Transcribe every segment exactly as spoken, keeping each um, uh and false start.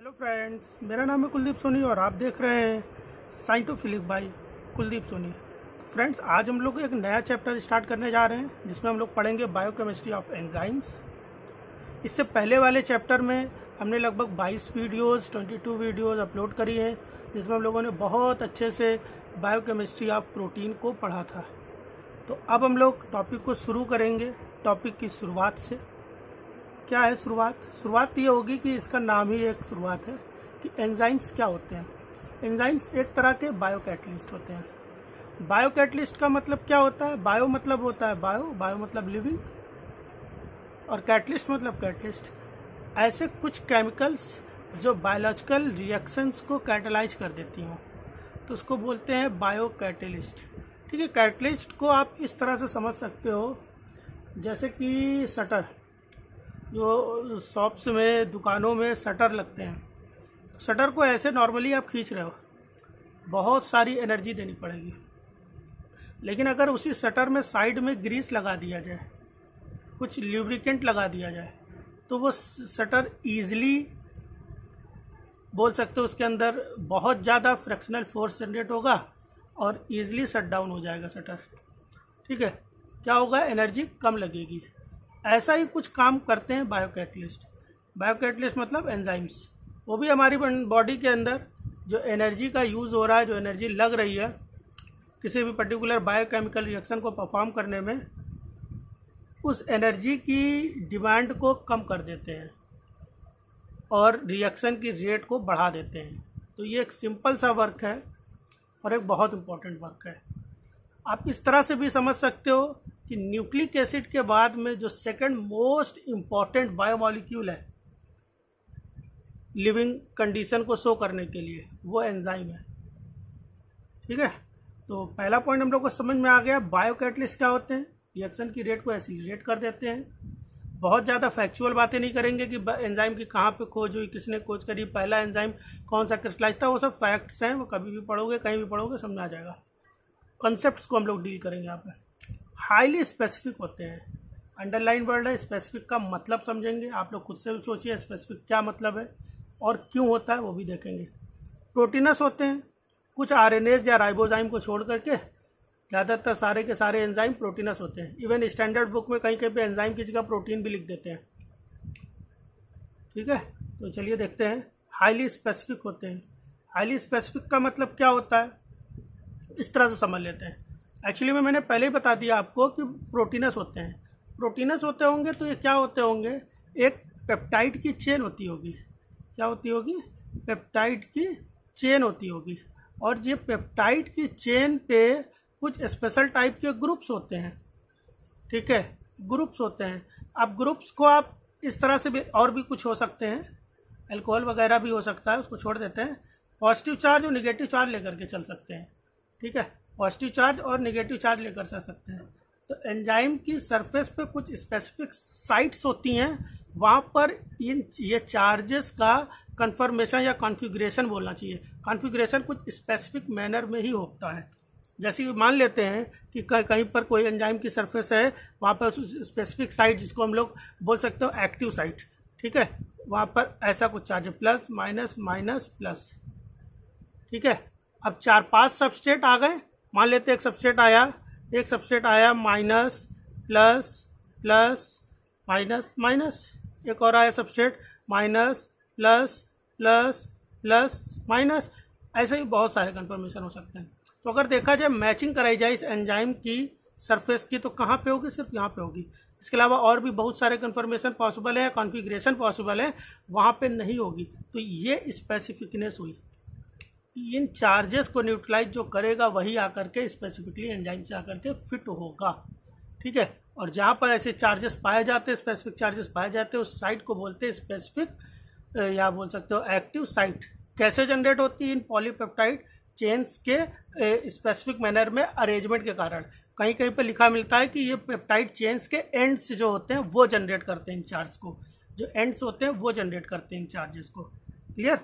Hello friends, मेरा नाम है कुलदीप सोनी और आप देख रहे हैं scientophilic by Kuldeep Soni. Friends, आज हम लोग एक नया चैप्टर स्टार्ट करने जा रहे हैं जिसमें हम लोग पढ़ेंगे बायो केमिस्ट्री ऑफ एंजाइम्स। इससे पहले वाले चैप्टर में हमने लगभग बाईस वीडियोस, बाईस वीडियोस अपलोड करी है जिसमें हम लोगों ने बहुत अच्छे से बायो केमिस्ट्री ऑफ प्रोटीन को पढ़ा था। तो अब हम लोग टॉपिक को शुरू करेंगे। टॉपिक की शुरुआत से क्या है? शुरुआत शुरुआत ये होगी कि इसका नाम ही एक शुरुआत है कि एंजाइम्स क्या होते हैं। एंजाइम्स एक तरह के बायो कैटलिस्ट होते हैं। बायो कैटलिस्ट का मतलब क्या होता है? बायो मतलब होता है बायो बायो मतलब लिविंग और कैटलिस्ट मतलब कैटलिस्ट। ऐसे कुछ केमिकल्स जो बायोलॉजिकल रिएक्शंस को कैटलाइज कर देती हों तो उसको बोलते हैं बायो कैटलिस्ट। ठीक है, कैटलिस्ट को आप इस तरह से समझ सकते हो जैसे कि शटर, जो शॉप्स में, दुकानों में शटर लगते हैं, शटर को ऐसे नॉर्मली आप खींच रहे हो, बहुत सारी एनर्जी देनी पड़ेगी। लेकिन अगर उसी शटर में साइड में ग्रीस लगा दिया जाए, कुछ ल्यूब्रिकेंट लगा दिया जाए, तो वो शटर ईजिली बोल सकते हो, उसके अंदर बहुत ज़्यादा फ्रैक्शनल फोर्स जनरेट होगा और ईजिली शट डाउन हो जाएगा शटर। ठीक है, क्या होगा? एनर्जी कम लगेगी। ऐसा ही कुछ काम करते हैं बायो कैटलिस्ट। बायो कैटलिस्ट मतलब एंजाइम्स। वो भी हमारी बॉडी के अंदर जो एनर्जी का यूज़ हो रहा है, जो एनर्जी लग रही है किसी भी पर्टिकुलर बायोकेमिकल रिएक्शन को परफॉर्म करने में, उस एनर्जी की डिमांड को कम कर देते हैं और रिएक्शन की रेट को बढ़ा देते हैं। तो ये एक सिंपल सा वर्क है और एक बहुत इम्पोर्टेंट वर्क है। आप इस तरह से भी समझ सकते हो कि न्यूक्लिक एसिड के बाद में जो सेकंड मोस्ट इम्पॉर्टेंट बायोमॉलिक्यूल है लिविंग कंडीशन को शो करने के लिए, वो एंजाइम है। ठीक है, तो पहला पॉइंट हम लोग को समझ में आ गया। बायो कैटलिस्ट क्या होते हैं? रिएक्शन की रेट को एसिलरेट कर देते हैं। बहुत ज़्यादा फैक्चुअल बातें नहीं करेंगे कि एंजाइम की कहाँ पे खोज हुई, किसने खोज करी, पहला एंजाइम कौन सा क्रिस्टलाइज था, वो सब फैक्ट्स हैं। वो कभी भी पढ़ोगे, कहीं भी पढ़ोगे, समझ आ जाएगा। कॉन्सेप्ट्स को हम लोग डील करेंगे यहाँ पर। हाईली स्पेसिफिक होते हैं, अंडरलाइन वर्ड है। स्पेसिफिक का मतलब समझेंगे, आप लोग खुद से भी सोचिए स्पेसिफिक क्या मतलब है और क्यों होता है, वो भी देखेंगे। प्रोटीनस होते हैं, कुछ आरएनएज या राइबोजाइम को छोड़ करके ज़्यादातर सारे के सारे एंजाइम प्रोटीनस होते हैं। इवन स्टैंडर्ड बुक में कहीं कहीं पे एंजाइम की जगह प्रोटीन भी लिख देते हैं। ठीक है, तो चलिए देखते हैं। हाईली स्पेसिफिक होते हैं। हाईली स्पेसिफिक का मतलब क्या होता है, इस तरह से समझ लेते हैं। एक्चुअली में मैंने पहले ही बता दिया आपको कि प्रोटीनस होते हैं। प्रोटीनस होते होंगे तो ये क्या होते होंगे? एक पेप्टाइड की चेन होती होगी। क्या होती होगी? पेप्टाइड की चेन होती होगी। और ये पेप्टाइड की चेन पे कुछ स्पेशल टाइप के ग्रुप्स होते हैं। ठीक है, ग्रुप्स होते हैं। अब ग्रुप्स को आप इस तरह से भी, और भी कुछ हो सकते हैं, एल्कोहल वगैरह भी हो सकता है, उसको छोड़ देते हैं। पॉजिटिव चार्ज और निगेटिव चार्ज लेकर के चल सकते हैं। ठीक है, पॉजिटिव चार्ज और नेगेटिव चार्ज लेकर चल सकते हैं। तो एंजाइम की सरफेस पे कुछ स्पेसिफिक साइट्स होती हैं, वहाँ पर इन ये चार्जेस का कन्फर्मेशन या कॉन्फ़िगरेशन बोलना चाहिए। कॉन्फ़िगरेशन कुछ स्पेसिफिक मैनर में ही होता है। जैसे मान लेते हैं कि कहीं पर कोई एंजाइम की सरफेस है, वहाँ पर स्पेसिफिक साइट जिसको हम लोग बोल सकते हो एक्टिव साइट। ठीक है, वहाँ पर ऐसा कुछ चार्ज है, प्लस माइनस माइनस प्लस। ठीक है, अब चार पाँच सबस्ट्रेट आ गए। मान लेते हैं एक सबस्ट्रेट आया, एक सबस्ट्रेट आया minus plus plus minus minus, एक और आया substrate minus plus plus plus minus. ऐसे ही बहुत सारे कन्फर्मेशन हो सकते हैं। तो अगर देखा जाए, मैचिंग कराई जाए इस एंजाइम की सरफेस की, तो कहाँ पे होगी? सिर्फ यहाँ पे होगी। इसके अलावा और भी बहुत सारे कन्फर्मेशन पॉसिबल है, कॉन्फिग्रेशन पॉसिबल है, वहाँ पे नहीं होगी। तो ये स्पेसिफिकनेस हुई, इन चार्जेस को न्यूट्रलाइज जो करेगा वही आकर के स्पेसिफिकली एंजाइम से आकर के फिट होगा। ठीक है, और जहाँ पर ऐसे चार्जेस पाए जाते हैं, स्पेसिफिक चार्जेस पाए जाते हैं, उस साइट को बोलते हैं स्पेसिफिक, या बोल सकते हो एक्टिव साइट। कैसे जनरेट होती है? इन पॉलीपेप्टाइड चेन्स के स्पेसिफिक मैनर में अरेंजमेंट के कारण। कहीं कहीं पर लिखा मिलता है कि ये पेप्टाइड चेन्स के एंड्स जो होते हैं वो जनरेट करते हैं इन चार्ज को, जो एंड्स होते हैं वो जनरेट करते हैं इन चार्जेस को। क्लियर?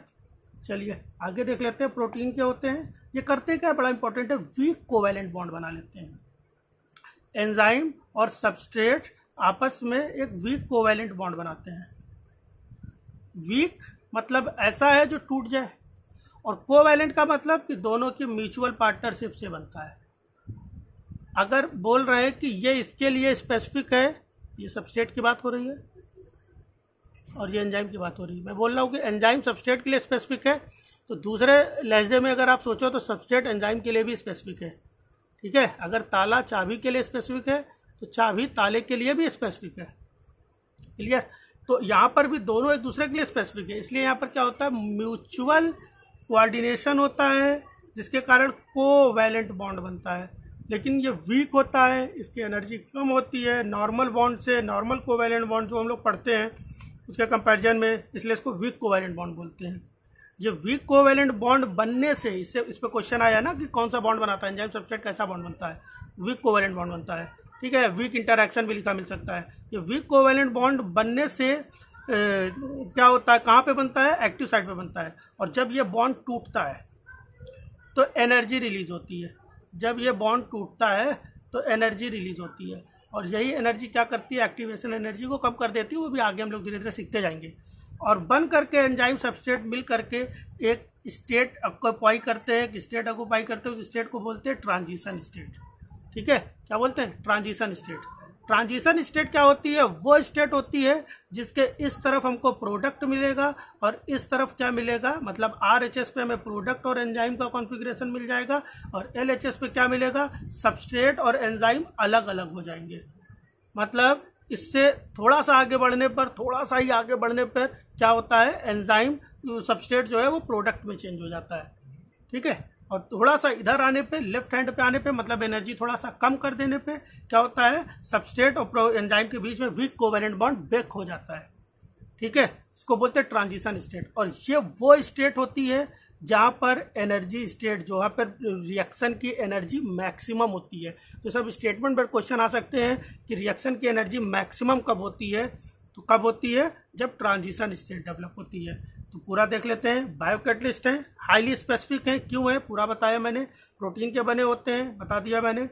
चलिए आगे देख लेते हैं। प्रोटीन क्या होते हैं? ये करते क्या? बड़ा इंपॉर्टेंट है, वीक कोवैलेंट बॉन्ड बना लेते हैं। एंजाइम और सबस्ट्रेट आपस में एक वीक कोवैलेंट बॉन्ड बनाते हैं। वीक मतलब ऐसा है जो टूट जाए, और कोवैलेंट का मतलब कि दोनों की म्यूचुअल पार्टनरशिप से बनता है। अगर बोल रहे हैं कि ये इसके लिए स्पेसिफिक है, ये सबस्ट्रेट की बात हो रही है और ये एंजाइम की बात हो रही है। मैं बोल रहा हूँ कि एंजाइम सबस्ट्रेट के लिए स्पेसिफिक है, तो दूसरे लहजे में अगर आप सोचो तो सबस्ट्रेट एंजाइम के लिए भी स्पेसिफिक है। ठीक है, अगर ताला चाबी के लिए स्पेसिफिक है तो चाबी ताले के लिए भी स्पेसिफिक है। क्लियर, तो यहाँ पर भी दोनों एक दूसरे के लिए स्पेसिफिक है, इसलिए यहाँ पर क्या होता है, म्यूचुअल कोऑर्डिनेशन होता है जिसके कारण कोवैलेंट बॉन्ड बनता है। लेकिन ये वीक होता है, इसकी एनर्जी कम होती है नॉर्मल बॉन्ड से, नॉर्मल कोवैलेंट बॉन्ड जो हम लोग पढ़ते हैं उसके कंपैरिजन में, इसलिए इसको वीक कोवैलेंट बॉन्ड बोलते हैं। ये वीक कोवैलेंट बॉन्ड बनने से, इससे इस पर क्वेश्चन आया ना कि कौन सा बॉन्ड बनाता है, एंजाइम सबस्ट्रेट कैसा बॉन्ड बनता है, वीक कोवैलेंट बॉन्ड बनता है। ठीक है, वीक इंटरैक्शन भी लिखा मिल सकता है। ये वीक कोवैलेंट बॉन्ड बनने से ए, क्या होता है, कहाँ पे बनता है, एक्टिव साइट पे बनता है। और जब ये बॉन्ड टूटता है तो एनर्जी रिलीज होती है, जब ये बॉन्ड टूटता है तो एनर्जी रिलीज होती है, और यही एनर्जी क्या करती है, एक्टिवेशन एनर्जी को कम कर देती है। वो भी आगे हम लोग धीरे धीरे सीखते जाएंगे। और बन करके एंजाइम सबस्ट्रेट मिल करके एक स्टेट ऑक्यूपाई करते हैं, एक स्टेट ऑक्यूपाई करते हैं, उस स्टेट को बोलते हैं ट्रांजिशन स्टेट। ठीक है, क्या बोलते हैं, ट्रांजिशन स्टेट। ट्रांजिशन स्टेट क्या होती है, वो स्टेट होती है जिसके इस तरफ हमको प्रोडक्ट मिलेगा और इस तरफ क्या मिलेगा, मतलब आर एच एस पे हमें प्रोडक्ट और एंजाइम का कॉन्फिग्रेशन मिल जाएगा, और एल एच एस पे क्या मिलेगा, सबस्ट्रेट और एंजाइम अलग अलग हो जाएंगे। मतलब इससे थोड़ा सा आगे बढ़ने पर, थोड़ा सा ही आगे बढ़ने पर क्या होता है, एंजाइम सबस्ट्रेट जो है वो प्रोडक्ट में चेंज हो जाता है। ठीक है, और थोड़ा सा इधर आने पे, लेफ्ट हैंड पे आने पे, मतलब एनर्जी थोड़ा सा कम कर देने पे क्या होता है, सबस्ट्रेट और एंजाइम के बीच में वीक कोवेलेंट बॉन्ड ब्रेक हो जाता है। ठीक है, इसको बोलते हैं ट्रांजिशन स्टेट। और ये वो स्टेट होती है जहाँ पर एनर्जी स्टेट, जहाँ पर रिएक्शन की एनर्जी मैक्सिमम होती है। तो सब स्टेटमेंट पर क्वेश्चन आ सकते हैं कि रिएक्शन की एनर्जी मैक्सिमम कब होती है, तो कब होती है, जब ट्रांजिशन स्टेट डेवलप होती है। तो पूरा देख लेते हैं। बायो कैटलिस्ट हैं, हाईली स्पेसिफिक हैं, क्यों है पूरा बताया मैंने। प्रोटीन के बने होते हैं, बता दिया मैंने।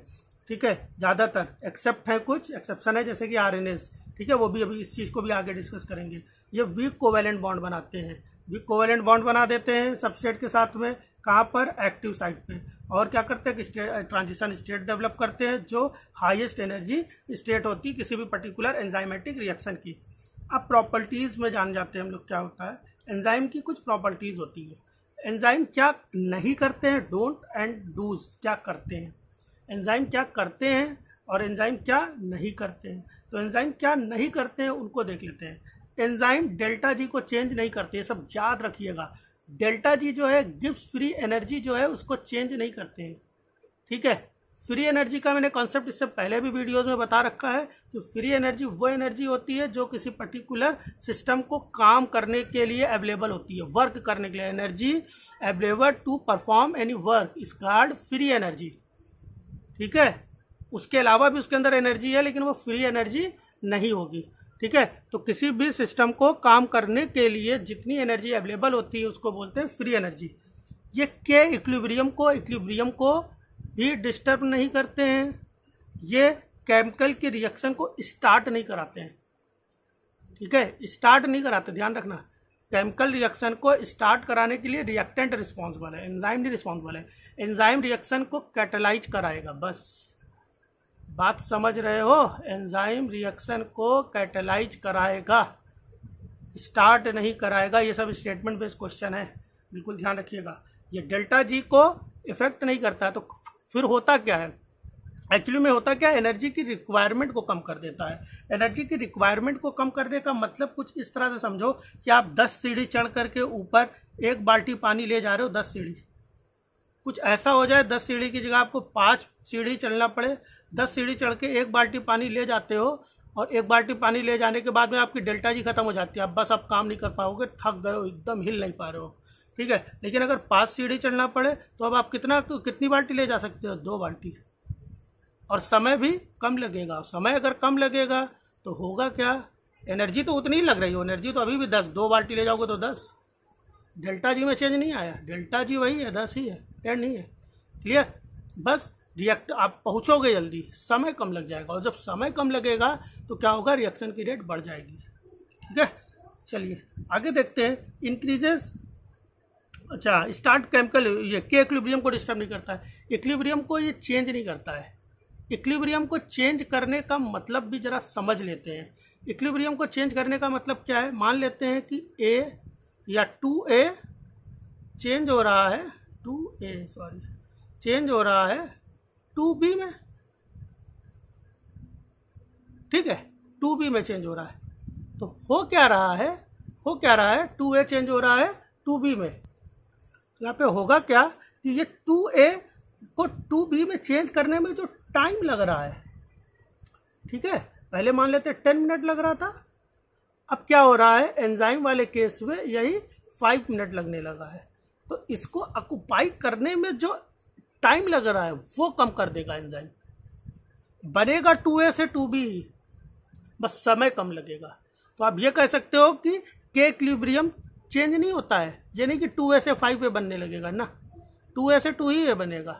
ठीक है, ज़्यादातर एक्सेप्ट है, कुछ एक्सेप्शन है जैसे कि आरएनएस। ठीक है, वो भी अभी इस चीज़ को भी आगे डिस्कस करेंगे। ये वीक कोवैलेंट बॉन्ड बनाते हैं, वीक कोवैलेंट बॉन्ड बना देते हैं सबस्ट्रेट के साथ में, कहाँ पर, एक्टिव साइट पे, और क्या करते हैं कि ट्रांजिशन स्टेट डेवलप करते हैं जो हाईएस्ट एनर्जी स्टेट होती है किसी भी पर्टिकुलर एंजाइमेटिक रिएक्शन की। अब प्रॉपर्टीज़ में जान जाते हैं हम लोग, क्या होता है एंजाइम की कुछ प्रॉपर्टीज़ होती है। एंजाइम क्या नहीं करते हैं, डोंट एंड डूज, क्या करते हैं, एंजाइम क्या करते हैं और एंजाइम क्या नहीं करते हैं। तो एंजाइम क्या नहीं करते हैं उनको देख लेते हैं। एंजाइम डेल्टा जी को चेंज नहीं करते, ये सब याद रखिएगा। डेल्टा जी जो है गिव्स फ्री एनर्जी जो है उसको चेंज नहीं करते हैं। ठीक है, फ्री एनर्जी का मैंने कॉन्सेप्ट इससे पहले भी वीडियोस में बता रखा है कि फ्री एनर्जी वो एनर्जी होती है जो किसी पर्टिकुलर सिस्टम को काम करने के लिए अवेलेबल होती है, वर्क करने के लिए। Energy available to perform any work is called free energy. ठीक है, उसके अलावा भी उसके अंदर एनर्जी है लेकिन वो फ्री एनर्जी नहीं होगी। ठीक है, तो किसी भी सिस्टम को काम करने के लिए जितनी एनर्जी अवेलेबल होती है उसको बोलते हैं फ्री एनर्जी। ये के इक्विलिब्रियम को इक्विलिब्रियम को भी डिस्टर्ब नहीं करते हैं, ये केमिकल की रिएक्शन को स्टार्ट नहीं कराते हैं। ठीक है, स्टार्ट नहीं कराते, ध्यान रखना। केमिकल रिएक्शन को स्टार्ट कराने के लिए रिएक्टेंट रिस्पॉन्सिबल है, एंजाइम नहीं रिस्पॉन्सिबल है। एंजाइम रिएक्शन को कैटेलाइज कराएगा, बस बात समझ रहे हो, एंजाइम रिएक्शन को कैटेलाइज कराएगा, स्टार्ट नहीं कराएगा। ये सब स्टेटमेंट बेस्ड क्वेश्चन है, बिल्कुल ध्यान रखिएगा। ये डेल्टा जी को इफेक्ट नहीं करता है, तो फिर होता क्या है, एक्चुअली में होता क्या है, एनर्जी की रिक्वायरमेंट को कम कर देता है। एनर्जी की रिक्वायरमेंट को कम करने का मतलब कुछ इस तरह से समझो कि आप दस सीढ़ी चढ़ करके ऊपर एक बाल्टी पानी ले जा रहे हो, दस सीढ़ी। कुछ ऐसा हो जाए दस सीढ़ी की जगह आपको पाँच सीढ़ी चलना पड़े। दस सीढ़ी चढ़ के एक बाल्टी पानी ले जाते हो, और एक बाल्टी पानी ले जाने के बाद में आपकी डेल्टा जी खत्म हो जाती है, आप बस आप काम नहीं कर पाओगे, थक गए हो, एकदम हिल नहीं पा रहे हो। ठीक है, लेकिन अगर पाँच सीढ़ी चढ़ना पड़े तो अब आप कितना कितनी बाल्टी ले जा सकते हो, दो बाल्टी, और समय भी कम लगेगा। समय अगर कम लगेगा तो होगा क्या, एनर्जी तो उतनी ही लग रही हो, एनर्जी तो अभी भी दस, दो बाल्टी ले जाओगे तो दस। डेल्टा जी में चेंज नहीं आया, डेल्टा जी वही है, दस ही है, टेन नहीं है। क्लियर, बस रिएक्ट आप पहुंचोगे जल्दी, समय कम लग जाएगा, और जब समय कम लगेगा तो क्या होगा, रिएक्शन की रेट बढ़ जाएगी। ठीक है, चलिए आगे देखते हैं। इंक्रीजेस, अच्छा स्टार्ट केमिकल ये के इक्विलिब्रियम को डिस्टर्ब नहीं करता है, इक्विलिब्रियम को ये चेंज नहीं करता है। इक्विलिब्रियम को चेंज करने का मतलब भी ज़रा समझ लेते हैं। इक्विलिब्रियम को चेंज करने का मतलब क्या है, मान लेते हैं कि ए या टू ए चेंज हो रहा है, टू ए सॉरी चेंज हो रहा है टू बी में, ठीक है टू बी में चेंज हो रहा है। तो हो क्या रहा है, हो क्या रहा है टू ए चेंज हो रहा है टू बी में। यहाँ पे होगा क्या कि ये टू ए को टू बी में चेंज करने में जो टाइम लग रहा है, ठीक है पहले मान लेते टेन मिनट लग रहा था, अब क्या हो रहा है एंजाइम वाले केस में यही फाइव मिनट लगने लगा है। तो इसको ऑक्यूपाई करने में जो टाइम लग रहा है वो कम कर देगा एंजाइम, बनेगा टू ए से टू बी, बस समय कम लगेगा। तो आप ये कह सकते हो कि के इक्विलिब्रियम चेंज नहीं होता है, यानी कि टू ए से फाइव ए बनने लगेगा ना, टू ए से टू ही ए बनेगा,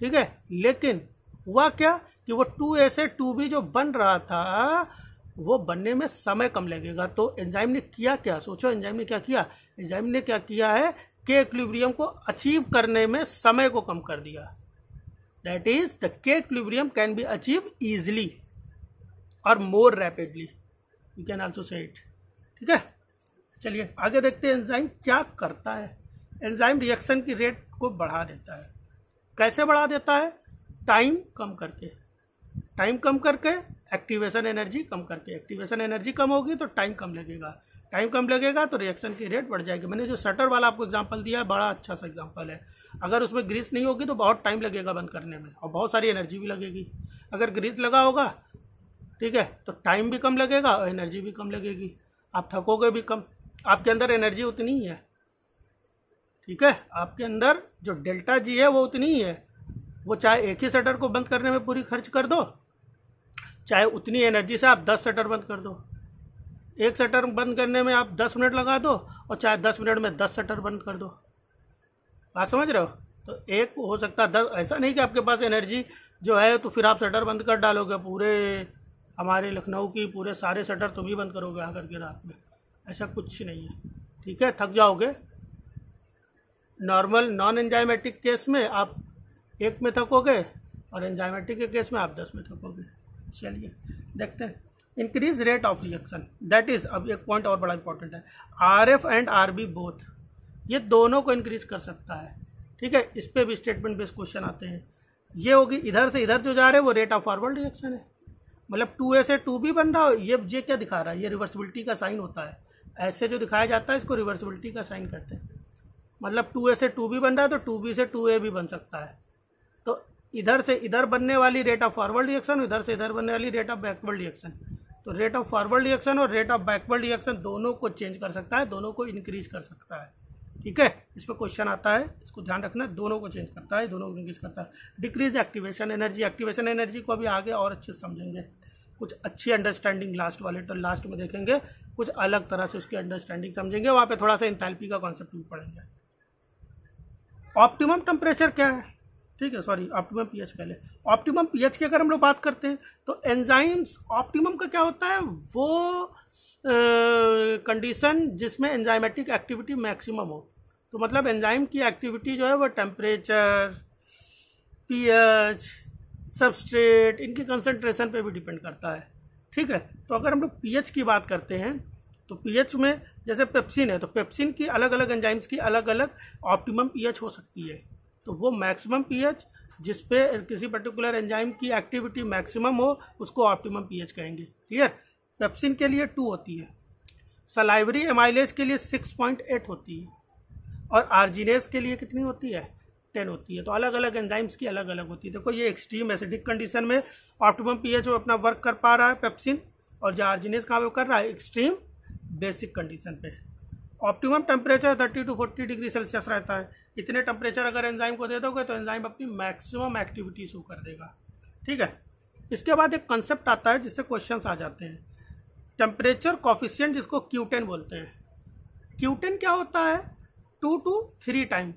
ठीक है। लेकिन हुआ क्या कि वो टू ए से टू बी जो बन रहा था वो बनने में समय कम लगेगा। तो एंजाइम ने किया क्या, सोचो एंजाइम ने क्या किया, एंजाइम ने क्या किया है के इक्विलिब्रियम को अचीव करने में समय को कम कर दिया। That is the K equilibrium can be achieve easily और more rapidly, you can also say it, ठीक है। चलिए आगे देखते हैं एंजाइम क्या करता है। एंजाइम रिएक्शन की रेट को बढ़ा देता है, कैसे बढ़ा देता है, टाइम कम करके, टाइम कम करके एक्टिवेशन एनर्जी कम करके, एक्टिवेशन एनर्जी कम होगी तो टाइम कम लगेगा, टाइम कम लगेगा तो रिएक्शन की रेट बढ़ जाएगी। मैंने जो शटर वाला आपको एग्जांपल दिया है बड़ा अच्छा सा एग्जांपल है, अगर उसमें ग्रीस नहीं होगी तो बहुत टाइम लगेगा बंद करने में और बहुत सारी एनर्जी भी लगेगी, अगर ग्रीस लगा होगा ठीक है तो टाइम भी कम लगेगा और एनर्जी भी कम लगेगी, आप थकोगे भी कम, आपके अंदर एनर्जी उतनी ही है, ठीक है आपके अंदर जो डेल्टा जी है वो उतनी ही है, वो चाहे एक ही शटर को बंद करने में पूरी खर्च कर दो, चाहे उतनी एनर्जी से आप दस शटर बंद कर दो, एक शटर बंद करने में आप दस मिनट लगा दो और चाहे दस मिनट में दस शटर बंद कर दो, बात समझ रहे हो। तो एक हो सकता है दस, ऐसा नहीं कि आपके पास एनर्जी जो है तो फिर आप शटर बंद कर डालोगे पूरे हमारे लखनऊ की, पूरे सारे शटर तुम ही बंद करोगे आकर के रात में, ऐसा कुछ नहीं है, ठीक है थक जाओगे। नॉर्मल नॉन एंजाइमेटिक केस में आप एक में थकोगे और एंजाइमेटिक के केस में आप दस में थकोगे। चलिए देखते हैं increase rate of reaction, that is, अब एक पॉइंट और बड़ा इंपॉर्टेंट है, R F and R B both, ये दोनों को इंक्रीज कर सकता है, ठीक है इस पर भी स्टेटमेंट बेस्ड क्वेश्चन आते हैं। ये होगी इधर से इधर जो जा रहे हैं वो रेट ऑफ फॉरवर्ड रिएक्शन है, मतलब टू ए से टू बी बन रहा हो, ये ये क्या दिखा रहा है, ये रिवर्सिबिलिटी का साइन होता है, ऐसे जो दिखाया जाता है इसको रिवर्सिबिलिटी का साइन कहते हैं, मतलब टू ए से टू बी बन रहा है तो टू बी से टू ए भी बन सकता है। तो इधर से इधर बनने वाली रेट ऑफ फॉरवर्ड रिएक्शन, इधर से इधर बनने वाली रेट ऑफ बैकवर्ड रिएक्शन, तो रेट ऑफ फॉरवर्ड रिएक्शन और रेट ऑफ बैकवर्ड रिएक्शन दोनों को चेंज कर सकता है, दोनों को इंक्रीज कर सकता है, ठीक है इस पर क्वेश्चन आता है, इसको ध्यान रखना, दोनों को चेंज करता है, दोनों को इंक्रीज करता है। Decrease activation energy, activation energy को अभी आगे और अच्छे से समझेंगे, कुछ अच्छी अंडरस्टैंडिंग लास्ट वाले तो लास्ट में देखेंगे, कुछ अलग तरह से उसकी अंडरस्टैंडिंग समझेंगे, वहाँ पे थोड़ा सा इंथैल्पी का कॉन्सेप्ट भी पढ़ेंगे। ऑप्टिमम टेम्परेचर क्या है, ठीक है सॉरी ऑप्टिमम पीएच पहले, ऑप्टिमम पीएच की अगर हम लोग बात करते हैं तो एंजाइम्स ऑप्टिमम का क्या होता है, वो कंडीशन जिसमें एंजाइमेटिक एक्टिविटी मैक्सिमम हो, तो मतलब एंजाइम की एक्टिविटी जो है वो टेम्परेचर, पीएच, सबस्ट्रेट, इनकी कंसंट्रेशन पे भी डिपेंड करता है, ठीक है। तो अगर हम लोग पीएच की बात करते हैं तो पीएच में जैसे पेप्सिन है तो पेप्सिन की अलग अलग एंजाइम्स की अलग अलग ऑप्टिमम पीएच हो सकती है, तो वो मैक्सिमम पीएच जिस पे किसी पर्टिकुलर एंजाइम की एक्टिविटी मैक्सिमम हो उसको ऑप्टिमम पीएच कहेंगे, क्लियर। पेप्सिन के लिए टू होती है, सलाइवरी एमाइलेज के लिए सिक्स पॉइंट एट होती है और आर्जिनेस के लिए कितनी होती है, टेन होती है। तो अलग अलग एंजाइम्स की अलग अलग होती है। देखो ये एक्सट्रीम एसिडिक कंडीशन में ऑप्टिमम पीएच अपना वर्क कर पा रहा है पेप्सिन, और जो आर्जिनेस कहाँ पे कर रहा है, एक्सट्रीम बेसिक कंडीशन पे। Optimum temperature thirty to forty degree Celsius रहता है, इतने टेम्परेचर अगर एंजाइम को दे दोगे तो एंजाइम अपनी मैक्सिमम एक्टिविटी शो कर देगा, ठीक है। इसके बाद एक कंसेप्ट आता है जिससे क्वेश्चन आ जाते हैं, टेम्परेचर कॉफिशिएंट, जिसको क्यूटेन बोलते हैं। क्यूटेन क्या होता है, टू टू थ्री टाइम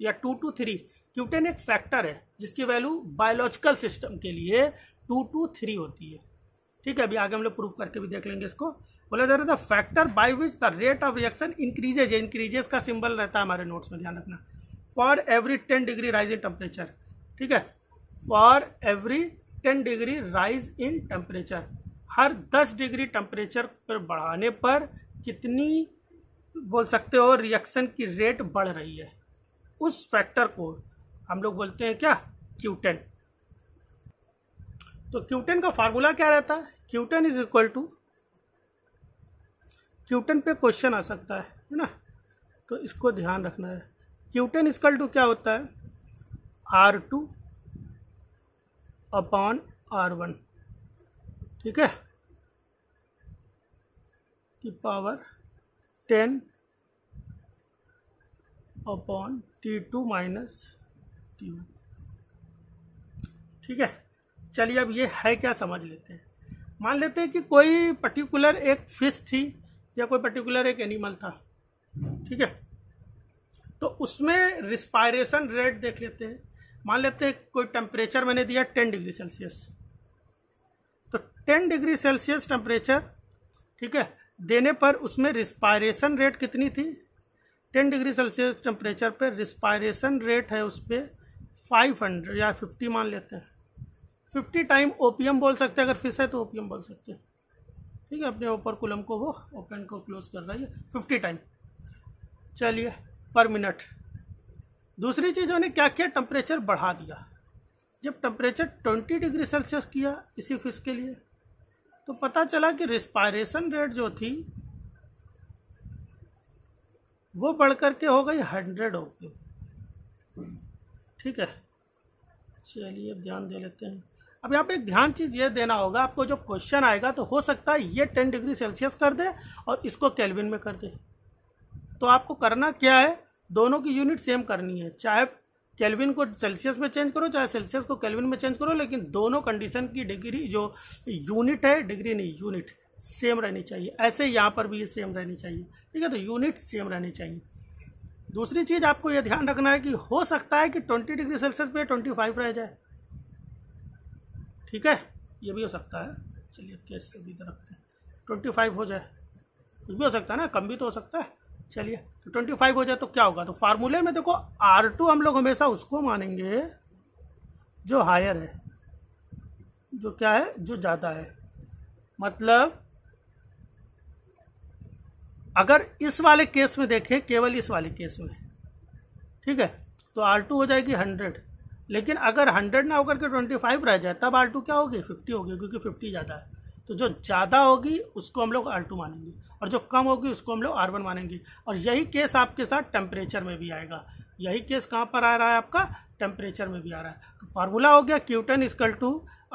या टू टू थ्री, क्यूटेन एक फैक्टर है जिसकी वैल्यू बायोलॉजिकल सिस्टम के लिए टू टू थ्री होती है, ठीक है अभी आगे हम लोग प्रूफ करके भी देख लेंगे इसको। बोला जा रहा था factor by which the rate of reaction increases, increases का सिंबल रहता है हमारे नोट्स में, ध्यान रखना। For every ten degree rise in temperature, ठीक है, for every ten degree rise in temperature, हर दस डिग्री टेम्परेचर पर बढ़ाने पर कितनी बोल सकते हो रिएक्शन की रेट बढ़ रही है, उस फैक्टर को हम लोग बोलते हैं क्या, क्यूटेन। तो क्यूटेन का फार्मूला क्या रहता है, Q ten is equal to, Q ten पे क्वेश्चन आ सकता है है ना, तो इसको ध्यान रखना है। क्यूटेन इज इक्वल टू क्या होता है, R two upon R one, ठीक है, की power ten upon T two minus T one, ठीक है। चलिए अब ये है क्या समझ लेते हैं। मान लेते हैं कि कोई पर्टिकुलर एक फिश थी या कोई पर्टिकुलर एक एनिमल था, ठीक है, तो उसमें रिस्पायरेशन रेट देख लेते हैं। मान लेते हैं कोई टेम्परेचर मैंने दिया टेन डिग्री सेल्सियस, तो टेन डिग्री सेल्सियस टेम्परेचर, ठीक है, देने पर उसमें रिस्पायरेशन रेट कितनी थी, टेन डिग्री सेल्सियस टेम्परेचर पर रिस्पायरेशन रेट है उस पर फाइव हंड्रेड या फिफ्टी मान लेते हैं, फिफ्टी टाइम ओपीएम बोल सकते हैं, अगर फिश है तो ओपीएम बोल सकते हैं, ठीक है, अपने ऊपर कुलम को वो ओपन को क्लोज कर रही है फिफ्टी टाइम, चलिए पर मिनट। दूसरी चीज़ उन्होंने क्या किया, टेम्परेचर बढ़ा दिया। जब टेम्परेचर ट्वेंटी डिग्री सेल्सियस किया इसी फिश के लिए, तो पता चला कि रिस्पायरेशन रेट जो थी वो बढ़ करके हो गई हंड्रेड ओपीएम, ठीक है। चलिए ध्यान दे लेते हैं। अब यहाँ पे एक ध्यान चीज़ ये देना होगा आपको, जो क्वेश्चन आएगा तो हो सकता है ये टेन डिग्री सेल्सियस कर दे और इसको केल्विन में कर दे, तो आपको करना क्या है, दोनों की यूनिट सेम करनी है, चाहे केल्विन को सेल्सियस में चेंज करो चाहे सेल्सियस को केल्विन में चेंज करो, लेकिन दोनों कंडीशन की डिग्री जो यूनिट है, डिग्री नहीं यूनिट सेम रहनी चाहिए, ऐसे यहाँ पर भी ये सेम रहनी चाहिए, ठीक है, तो यूनिट सेम रहनी चाहिए। दूसरी चीज़ आपको ये ध्यान रखना है कि हो सकता है कि ट्वेंटी डिग्री सेल्सियस पे ट्वेंटी फाइव रह जाए, ठीक है, ये भी हो सकता है। चलिए केस अभी इधर रखते हैं, ट्वेंटी फाइव हो जाए, कुछ भी हो सकता है ना, कम भी तो हो सकता है। चलिए तो ट्वेंटी फाइव हो जाए तो क्या होगा, तो फार्मूले में देखो आर टू हम लोग हमेशा उसको मानेंगे जो हायर है, जो क्या है, जो ज़्यादा है। मतलब अगर इस वाले केस में देखें, केवल इस वाले केस में, ठीक है, तो आर टू हो जाएगी हंड्रेड, लेकिन अगर हंड्रेड ना होकर के ट्वेंटी फाइव रह जाए तब आर टू क्या होगी, फिफ्टी होगी, क्योंकि फिफ्टी ज़्यादा है, तो जो ज़्यादा होगी उसको हम लोग आर टू मानेंगे और जो कम होगी उसको हम लोग आर वन मानेंगे। और यही केस आपके साथ टेम्परेचर में भी आएगा, यही केस कहाँ पर आ रहा है आपका, टेम्परेचर में भी आ रहा है। तो फार्मूला हो गया Q ten is equal to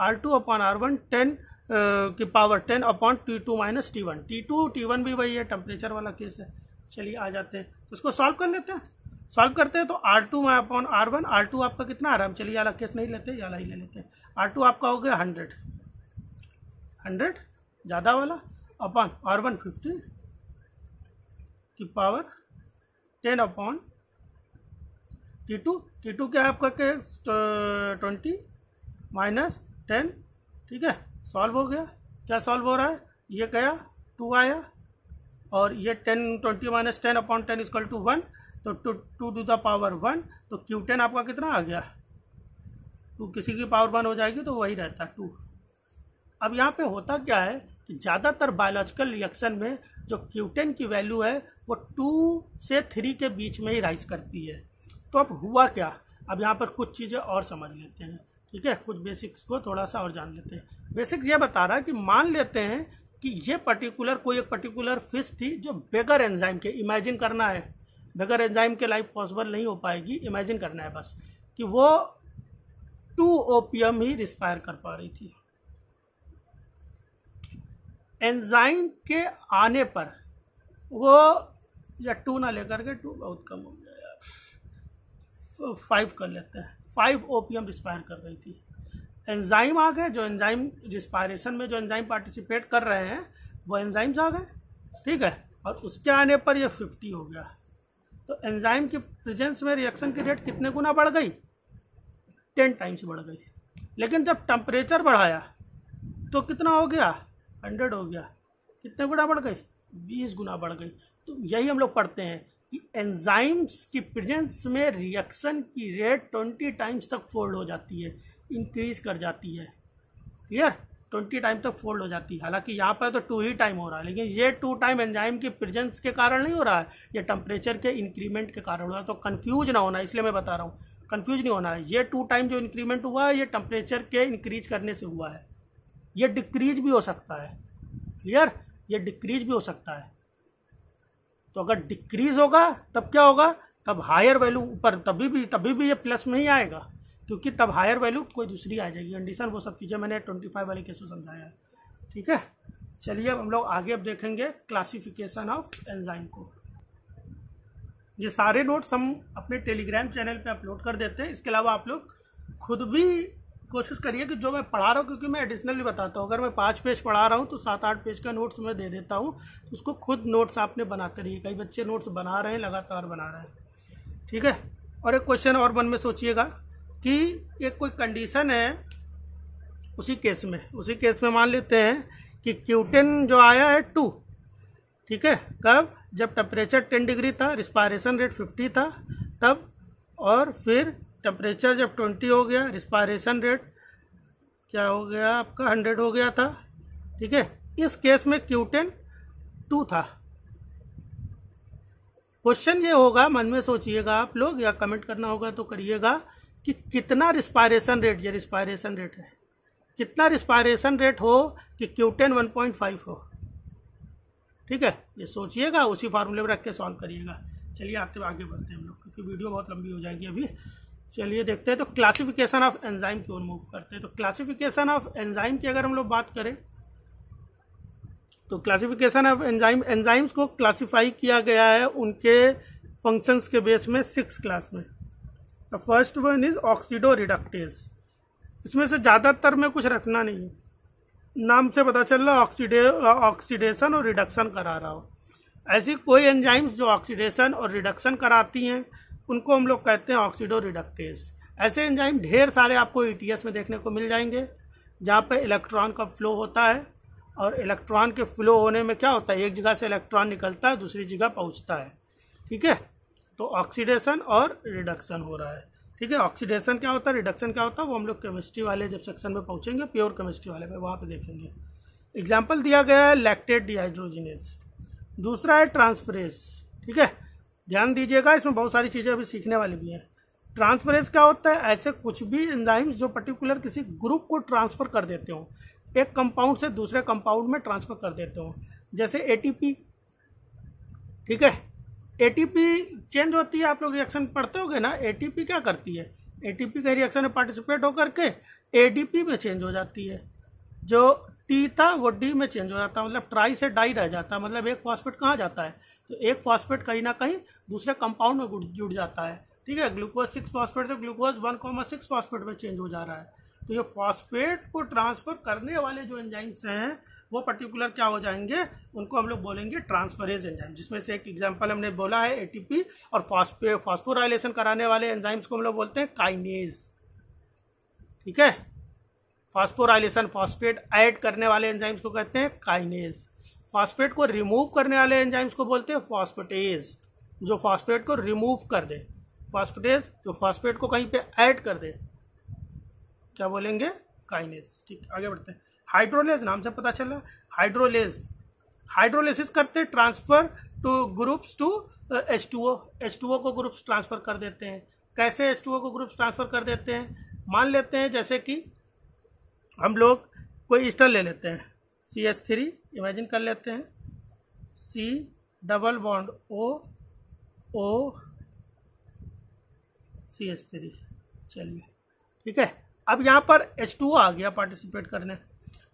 R two upon R one ten की power ten upon T two minus T one, T two T one भी वही है, टेम्परेचर वाला केस है। चलिए आ जाते हैं तो इसको सॉल्व कर लेते हैं। सॉल्व करते हैं तो R two my upon R one, R two आपका कितना आ रहा है, चलिए ये वाला केस नहीं लेते, ये वाला ही ले लेते हैं। आर टू आपका हो गया हंड्रेड, हंड्रेड ज़्यादा वाला अपॉन आर वन फिफ्टी की power ten upon T two, T two क्या है आपका केस ट्वेंटी माइनस टेन, ठीक है, सॉल्व हो गया। क्या सॉल्व हो रहा है, ये गया टू आया और ये ten twenty minus ten upon ten is equal to one, तो two two to the power one, तो क्यू टेन आपका कितना आ गया, टू किसी की पावर वन हो जाएगी तो वही रहता है टू। अब यहाँ पे होता क्या है कि ज़्यादातर बायोलॉजिकल रिएक्शन में जो क्यू टेन की वैल्यू है वो टू से थ्री के बीच में ही राइज करती है। तो अब हुआ क्या, अब यहाँ पर कुछ चीज़ें और समझ लेते हैं, ठीक है, कुछ बेसिक्स को थोड़ा सा और जान लेते हैं। बेसिक्स ये बता रहा है कि मान लेते हैं कि ये पर्टिकुलर कोई एक पर्टिकुलर फिश थी जो बगैर एंजाइम के, इमेजिन करना है, बगैर एंजाइम के लाइफ पॉसिबल नहीं हो पाएगी, इमेजिन करना है बस, कि वो टू ओपीएम ही रिस्पायर कर पा रही थी। एंजाइम के आने पर वो, या टू ना लेकर के, टू बहुत कम हो गया यार, फाइव कर लेते हैं, फाइव ओपीएम रिस्पायर कर रही थी। एंजाइम आ गए, जो एंजाइम रिस्पायरेशन में जो एंजाइम पार्टिसिपेट कर रहे हैं वो एंजाइम्स आ गए, ठीक है, और उसके आने पर ये फिफ्टी हो गया। तो एंजाइम के प्रेजेंस में रिएक्शन की रेट कितने गुना बढ़ गई, टेन टाइम्स बढ़ गई। लेकिन जब टेम्परेचर बढ़ाया तो कितना हो गया, हंड्रेड हो गया, कितना गुना बढ़ गए, बीस गुना बढ़ गई। तो यही हम लोग पढ़ते हैं कि एंजाइम्स की प्रेजेंस में रिएक्शन की रेट ट्वेंटी टाइम्स तक फोल्ड हो जाती है, इंक्रीज कर जाती है, क्लियर, ट्वेंटी टाइम तक फोल्ड हो जाती है। हालांकि यहाँ पर तो टू ही टाइम हो रहा है, लेकिन ये टू टाइम एंजाइम की प्रेजेंस के कारण नहीं हो रहा है, ये टेम्परेचर के इंक्रीमेंट के कारण हो रहा है। तो कन्फ्यूज ना होना, इसलिए मैं बता रहा हूँ, कन्फ्यूज नहीं होना है। ये टू टाइम जो इंक्रीमेंट हुआ है ये टेम्परेचर के इंक्रीज करने से हुआ है, ये डिक्रीज भी हो सकता है, क्लियर, ये डिक्रीज भी हो सकता है। तो अगर डिक्रीज होगा तब क्या होगा, तब हायर वैल्यू ऊपर, तभी भी तभी भी ये प्लस में ही आएगा, क्योंकि तब हायर वैल्यू कोई दूसरी आ जाएगी कंडीशन। वो सब चीज़ें मैंने ट्वेंटी फाइव वाले केस में समझाया है, ठीक है। चलिए हम लोग आगे अब देखेंगे क्लासिफिकेशन ऑफ एंजाइम को। ये सारे नोट्स हम अपने टेलीग्राम चैनल पे अपलोड कर देते हैं। इसके अलावा आप लोग खुद भी कोशिश करिए कि जो मैं पढ़ा रहा हूँ, क्योंकि मैं एडिशनली बताता हूँ, अगर मैं पाँच पेज पढ़ा रहा हूँ तो सात आठ पेज का नोट्स मैं दे देता हूँ, उसको खुद नोट्स आपने बनाते रहिए। कई बच्चे नोट्स बना रहे हैं, लगातार बना रहे हैं, ठीक है। और एक क्वेश्चन और मन में सोचिएगा कि एक कोई कंडीशन है, उसी केस में उसी केस में मान लेते हैं कि क्यूटेन जो आया है टू, ठीक है, कब, जब टेम्परेचर टेन डिग्री था, रिस्पायरेशन रेट फिफ्टी था तब, और फिर टेम्परेचर जब ट्वेंटी हो गया, रिस्पायरेशन रेट क्या हो गया आपका, हंड्रेड हो गया था, ठीक है। इस केस में क्यूटेन टू था। क्वेश्चन ये होगा, मन में सोचिएगा आप लोग, या कमेंट करना होगा तो करिएगा, कि कितना रिस्पायरेशन रेट, ये रिस्पायरेशन रेट है, कितना रिस्पायरेशन रेट हो कि क्यूटेन वन पॉइंट फाइव हो, ठीक है। ये सोचिएगा, उसी फार्मूले में रख के सॉल्व करिएगा। चलिए आपके आगे बढ़ते हैं हम लोग, क्योंकि वीडियो बहुत लंबी हो जाएगी अभी। चलिए देखते हैं तो क्लासिफिकेशन ऑफ एंजाइम की ओर मूव करते हैं। तो क्लासिफिकेशन ऑफ एंजाइम की अगर हम लोग बात करें तो क्लासिफिकेशन ऑफ एंजाइम, एंजाइम्स को क्लासिफाई किया गया है उनके फंक्शंस के बेस में सिक्स क्लास में। The first one is oxidoreductase. इसमें से ज़्यादातर में कुछ रखना नहीं है, नाम से पता चल रहा ऑक्सीडे ऑक्सीडेशन और रिडक्शन करा रहा हो। ऐसी कोई एंजाइम्स जो ऑक्सीडेशन और रिडक्शन कराती हैं उनको हम लोग कहते हैं ऑक्सीडो रिडक्टेज। ऐसे एंजाइम ढेर सारे आपको ईटीएस में देखने को मिल जाएंगे, जहाँ पर इलेक्ट्रॉन का फ्लो होता है, और इलेक्ट्रॉन के फ्लो होने में क्या होता है, एक जगह से इलेक्ट्रॉन निकलता है दूसरी जगह पहुँचता है, ठीक है। तो ऑक्सीडेशन और रिडक्शन हो रहा है, ठीक है। ऑक्सीडेशन क्या होता है, रिडक्शन क्या होता है, वो हम लोग केमिस्ट्री वाले जब सेक्शन में पहुँचेंगे, प्योर केमिस्ट्री वाले में, वहाँ पर देखेंगे। एग्जाम्पल दिया गया है लैक्टेट डिहाइड्रोजिनेज। दूसरा है ट्रांसफरेज, ठीक है, ध्यान दीजिएगा, इसमें बहुत सारी चीज़ें अभी सीखने वाली भी हैं। ट्रांसफरेज क्या होता है, ऐसे कुछ भी एंजाइम्स जो पर्टिकुलर किसी ग्रुप को ट्रांसफ़र कर देते हो, एक कंपाउंड से दूसरे कंपाउंड में ट्रांसफ़र कर देते हो, जैसे एटीपी, ठीक है। एटीपी चेंज होती है, आप लोग रिएक्शन पढ़ते होगे ना, एटीपी क्या करती है, एटीपी के रिएक्शन में पार्टिसिपेट होकर के एडीपी में चेंज हो जाती है, जो टी था वो डी में चेंज हो जाता है, मतलब ट्राई से डाई रह जाता है, मतलब एक फॉस्फेट कहाँ जाता है, तो एक फॉस्फेट कहीं ना कहीं दूसरे कंपाउंड में जुड़ जाता है, ठीक है। ग्लूकोज सिक्स फॉस्फेट से glucose one comma six phosphate में चेंज हो जा रहा है। तो ये फॉस्फेट को ट्रांसफर करने वाले जो एंजाइम्स हैं वो पर्टिकुलर क्या हो जाएंगे, उनको हम लोग बोलेंगे ट्रांसफरेज एंजाइम, जिसमें से एक एग्जाम्पल हमने बोला है एटीपी, और फॉस्फेट फॉस्फोराइलेशन कराने वाले एंजाइम्स को हम लोग बोलते हैं काइनेस, ठीक है। फॉस्फोराइलेशन फॉस्फेट ऐड करने वाले एंजाइम्स को कहते हैं काइनेस। फॉस्फेट को रिमूव करने वाले एंजाइम्स को बोलते हैं फॉस्फेटेज, जो फॉस्फेट को रिमूव कर दे, फॉस्फेटेज जो फॉस्फेट को कहीं पे ऐड कर दे, क्या बोलेंगे, काइनेस, ठीक। आगे बढ़ते हैं, हाइड्रोलेज, नाम से पता चला हाइड्रोलेज, हाइड्रोलिसिस करते हैं, transfer to groups to H two O H two O को ग्रुप्स ट्रांसफर कर देते हैं। कैसे एच टू ओ को ग्रुप्स ट्रांसफर कर देते हैं, मान लेते हैं जैसे कि हम लोग कोई स्टर ले लेते हैं सी एच थ्री, इमेजिन कर लेते हैं C double bond O O C H three, चलिए, ठीक है। अब यहाँ पर एच टू ओ आ गया पार्टिसिपेट करने,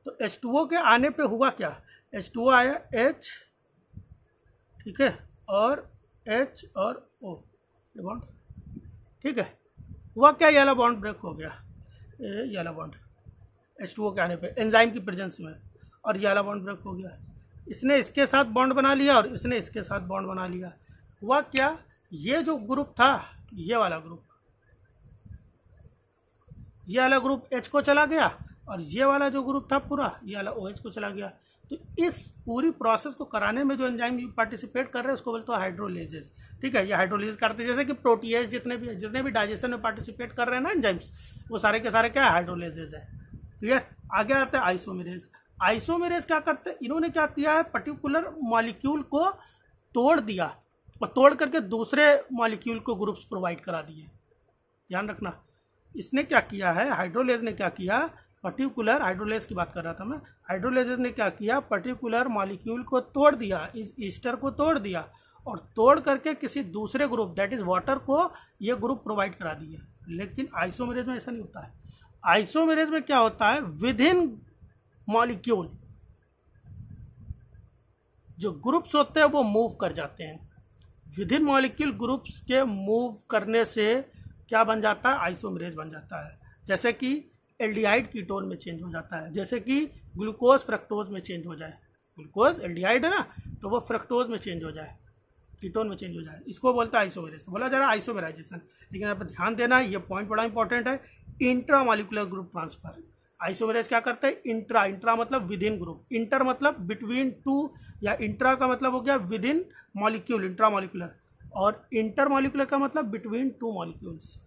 तो एच टू ओ के आने पे हुआ क्या, एच टू ओ आया एच, ठीक है, और एच और ओ ये बॉन्ड, ठीक है। हुआ क्या, येला बॉन्ड ब्रेक हो गया, येला बॉन्ड एच टू ओ के आने पे एंजाइम की प्रेजेंस में, और ये वाला बॉन्ड ब्रेक हो गया, इसने इसके साथ बॉन्ड बना लिया और इसने इसके साथ बॉन्ड बना लिया। हुआ क्या, ये जो ग्रुप था, ये वाला ग्रुप, ये वाला ग्रुप एच को चला गया और ये वाला जो ग्रुप था पूरा ये वाला ओ एच को चला गया। तो इस पूरी प्रोसेस को कराने में जो एंजाइम पार्टिसिपेट कर रहे हैं उसको बोलते हैं हाइड्रोलेजेस। ठीक है, ये हाइड्रोलेज करते हैं, जैसे कि प्रोटीएज जितने भी जितने भी डाइजेशन में पार्टिसिपेट कर रहे हैं ना एंजाइम्स, वो सारे के सारे क्या है हाइड्रोलेजेस है। क्लियर। आगे आते हैं आइसोमेरेज। आइसोमेरेज क्या करते हैं, इन्होंने क्या किया है पर्टिकुलर मॉलिक्यूल को तोड़ दिया और तोड़ करके दूसरे मॉलिक्यूल को ग्रुप्स प्रोवाइड करा दिए। ध्यान रखना, इसने क्या किया है, हाइड्रोलेज ने क्या किया, पर्टिकुलर हाइड्रोलेज की बात कर रहा था मैं, हाइड्रोलेजेस ने क्या किया पर्टिकुलर मॉलिक्यूल को तोड़ दिया, इस ईस्टर को तोड़ दिया और तोड़ करके किसी दूसरे ग्रुप दैट इज वाटर को ये ग्रुप प्रोवाइड करा दिए। लेकिन आइसोमेरेज में ऐसा नहीं होता है। आइसोमेरेज में क्या होता है, विद इन मॉलिक्यूल जो ग्रुप्स होते हैं वो मूव कर जाते हैं। विद इन मॉलिक्यूल ग्रुप्स के मूव करने से क्या बन जाता है, आइसोमेरेज बन जाता है। जैसे कि एल्डिहाइड कीटोन में चेंज हो जाता है, जैसे कि ग्लूकोज फ्रक्टोज में चेंज हो जाए, ग्लूकोज एल्डिहाइड है ना तो वो फ्रक्टोज में चेंज हो जाए, कीटोन में चेंज हो जाए, इसको बोलता है आइसोमेरेज। बोला जा रहा है आइसोमेराइजेशन, लेकिन आप ध्यान देना ये पॉइंट बड़ा इंपॉर्टेंट है, intramolecular group transfer. Isomerase क्या करता है, इंट्रा, इंट्रा मतलब विद इन ग्रुप, इंटर मतलब बिटवीन टू, या इंट्रा का मतलब हो गया within molecule, intramolecular, और इंटर मॉलिक्यूलर का मतलब between two molecules.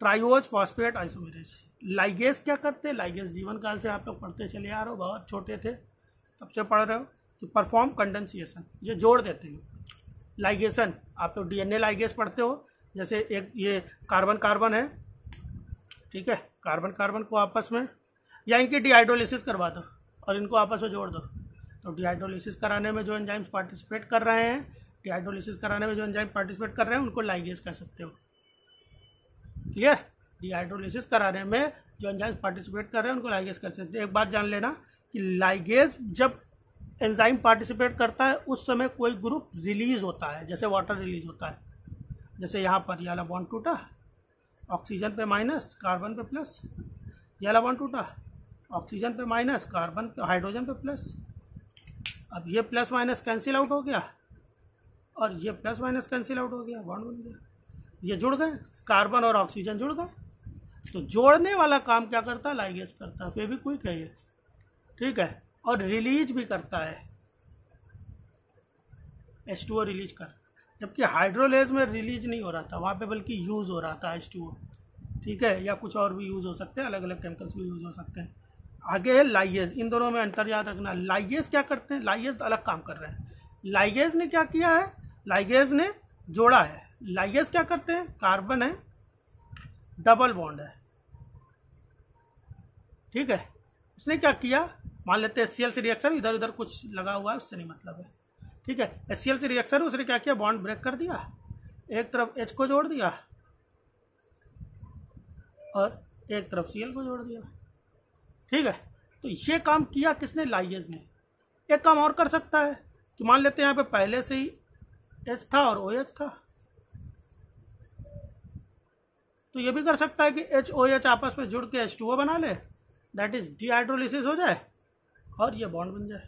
Triose phosphate isomerase. Ligase क्या करते हैं, लाइगेस जीवन काल से आप लोग पढ़ते चले आ रहे हो, बहुत छोटे थे तब से पढ़ रहे हो, कि परफॉर्म कंडेंसिएशन, ये जोड़ देते हैं। लाइगेशन आप लोग डीएनए लाइगेस पढ़ते हो, जैसे एक ये कार्बन कार्बन है, ठीक है, कार्बन कार्बन को आपस में, या इनकी डिहाइड्रोलिसिस करवा दो और इनको आपस में जोड़ दो। तो डिहाइड्रोलिसिस कराने में जो एंजाइम्स पार्टिसिपेट कर रहे हैं, डिहाइड्रोलिसिस कराने में जो एंजाइम पार्टिसिपेट कर रहे हैं उनको लाइगेस कह सकते हो। क्लियर। डिहाइड्रोलिसिस कराने में जो एंजाइम्स पार्टिसिपेट कर रहे हैं उनको लाइगेस कर सकते हैं। एक बात जान लेना कि लाइगेस जब एंजाइम पार्टिसिपेट करता है उस समय कोई ग्रुप रिलीज होता है, जैसे वाटर रिलीज होता है, जैसे यहाँ पर ये वाला बॉन्ड टूटा, ऑक्सीजन पे माइनस कार्बन पे प्लस, ये वाला बॉन्ड टूटा ऑक्सीजन पे माइनस कार्बन पे हाइड्रोजन पे प्लस, अब ये प्लस माइनस कैंसिल आउट हो गया और ये प्लस माइनस कैंसिल आउट हो गया, बॉन्ड बन गया, ये जुड़ गए, कार्बन और ऑक्सीजन जुड़ गए। तो जोड़ने वाला काम क्या करता है, लाइगेस करता है, फिर भी कोई कहिए, ठीक है, और रिलीज भी करता है, एच टू ओ रिलीज कर, जबकि हाइड्रोलेज में रिलीज नहीं हो रहा था वहाँ पे, बल्कि यूज़ हो रहा था एच टू ओ, ठीक है, या कुछ और भी यूज़ हो सकते हैं, अलग अलग केमिकल्स भी यूज़ हो सकते हैं। आगे है लाइगेस, इन दोनों में अंतर याद रखना। लाइगेस क्या करते हैं, लाइगेस अलग काम कर रहे हैं। लाइगेस ने क्या किया है, लाइगेस ने जोड़ा है। लाइगेस क्या करते हैं, कार्बन है, डबल बॉन्ड है, ठीक है, उसने क्या किया, मान लेते हैं एच सी एल से रिएक्शन, इधर उधर कुछ लगा हुआ है उससे नहीं मतलब है, ठीक है, एच सी एल से रिएक्शन, उसने क्या किया बॉन्ड ब्रेक कर दिया, एक तरफ H को जोड़ दिया और एक तरफ Cl को जोड़ दिया, ठीक है। तो ये काम किया किसने, लाइगेस ने। एक काम और कर सकता है कि मान लेते हैं यहाँ पे पहले से ही H था और OH था, तो ये भी कर सकता है कि एच ओ एच आपस में जुड़ के एच टू ओ बना ले, दैट इज डिहाइड्रोलिसिस हो जाए और ये बॉन्ड बन जाए।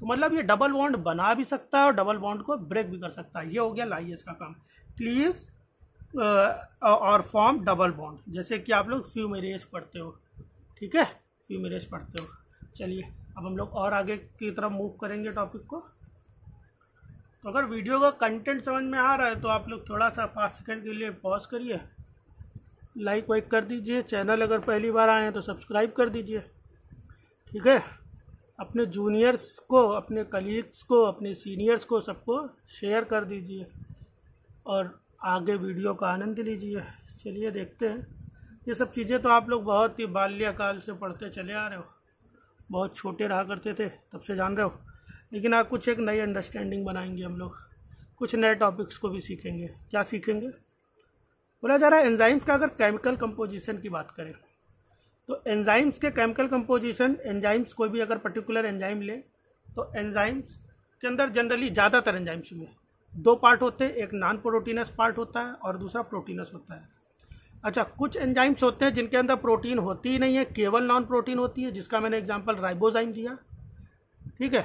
तो मतलब ये डबल बॉन्ड बना भी सकता है और डबल बॉन्ड को ब्रेक भी कर सकता है। ये हो गया लाइगेस का काम, क्लीव्स और फॉर्म डबल बॉन्ड, जैसे कि आप लोग फ्यूमेरेज पढ़ते हो, ठीक है, फ्यूमेरेज पढ़ते हो। चलिए अब हम लोग और आगे की तरफ मूव करेंगे टॉपिक को। तो अगर वीडियो का कंटेंट समझ में आ रहा है तो आप लोग थोड़ा सा पाँच सेकेंड के लिए पॉज करिए, लाइक वाइक कर दीजिए, चैनल अगर पहली बार आए हैं तो सब्सक्राइब कर दीजिए, ठीक है। अपने जूनियर्स को, अपने कलीग्स को, अपने सीनियर्स को, सबको शेयर कर दीजिए और आगे वीडियो का आनंद लीजिए। चलिए देखते हैं, ये सब चीज़ें तो आप लोग बहुत ही बाल्यकाल से पढ़ते चले आ रहे हो, बहुत छोटे रहा करते थे तब से जान रहे हो, लेकिन आप कुछ एक नई अंडरस्टैंडिंग बनाएंगे, हम लोग कुछ नए टॉपिक्स को भी सीखेंगे। क्या सीखेंगे, बोला जा रहा है एंजाइम्स का अगर केमिकल कंपोजिशन की बात करें तो एंजाइम्स के केमिकल कंपोजिशन, एंजाइम्स कोई भी अगर पर्टिकुलर एंजाइम ले तो एंजाइम्स के अंदर जनरली ज़्यादातर एंजाइम्स में दो पार्ट होते हैं, एक नॉन प्रोटीनस पार्ट होता है और दूसरा प्रोटीनस होता है। अच्छा, कुछ एंजाइम्स होते हैं जिनके अंदर प्रोटीन होती ही नहीं है, केवल नॉन प्रोटीन होती है, जिसका मैंने एग्जाम्पल राइबोजाइम दिया, ठीक है।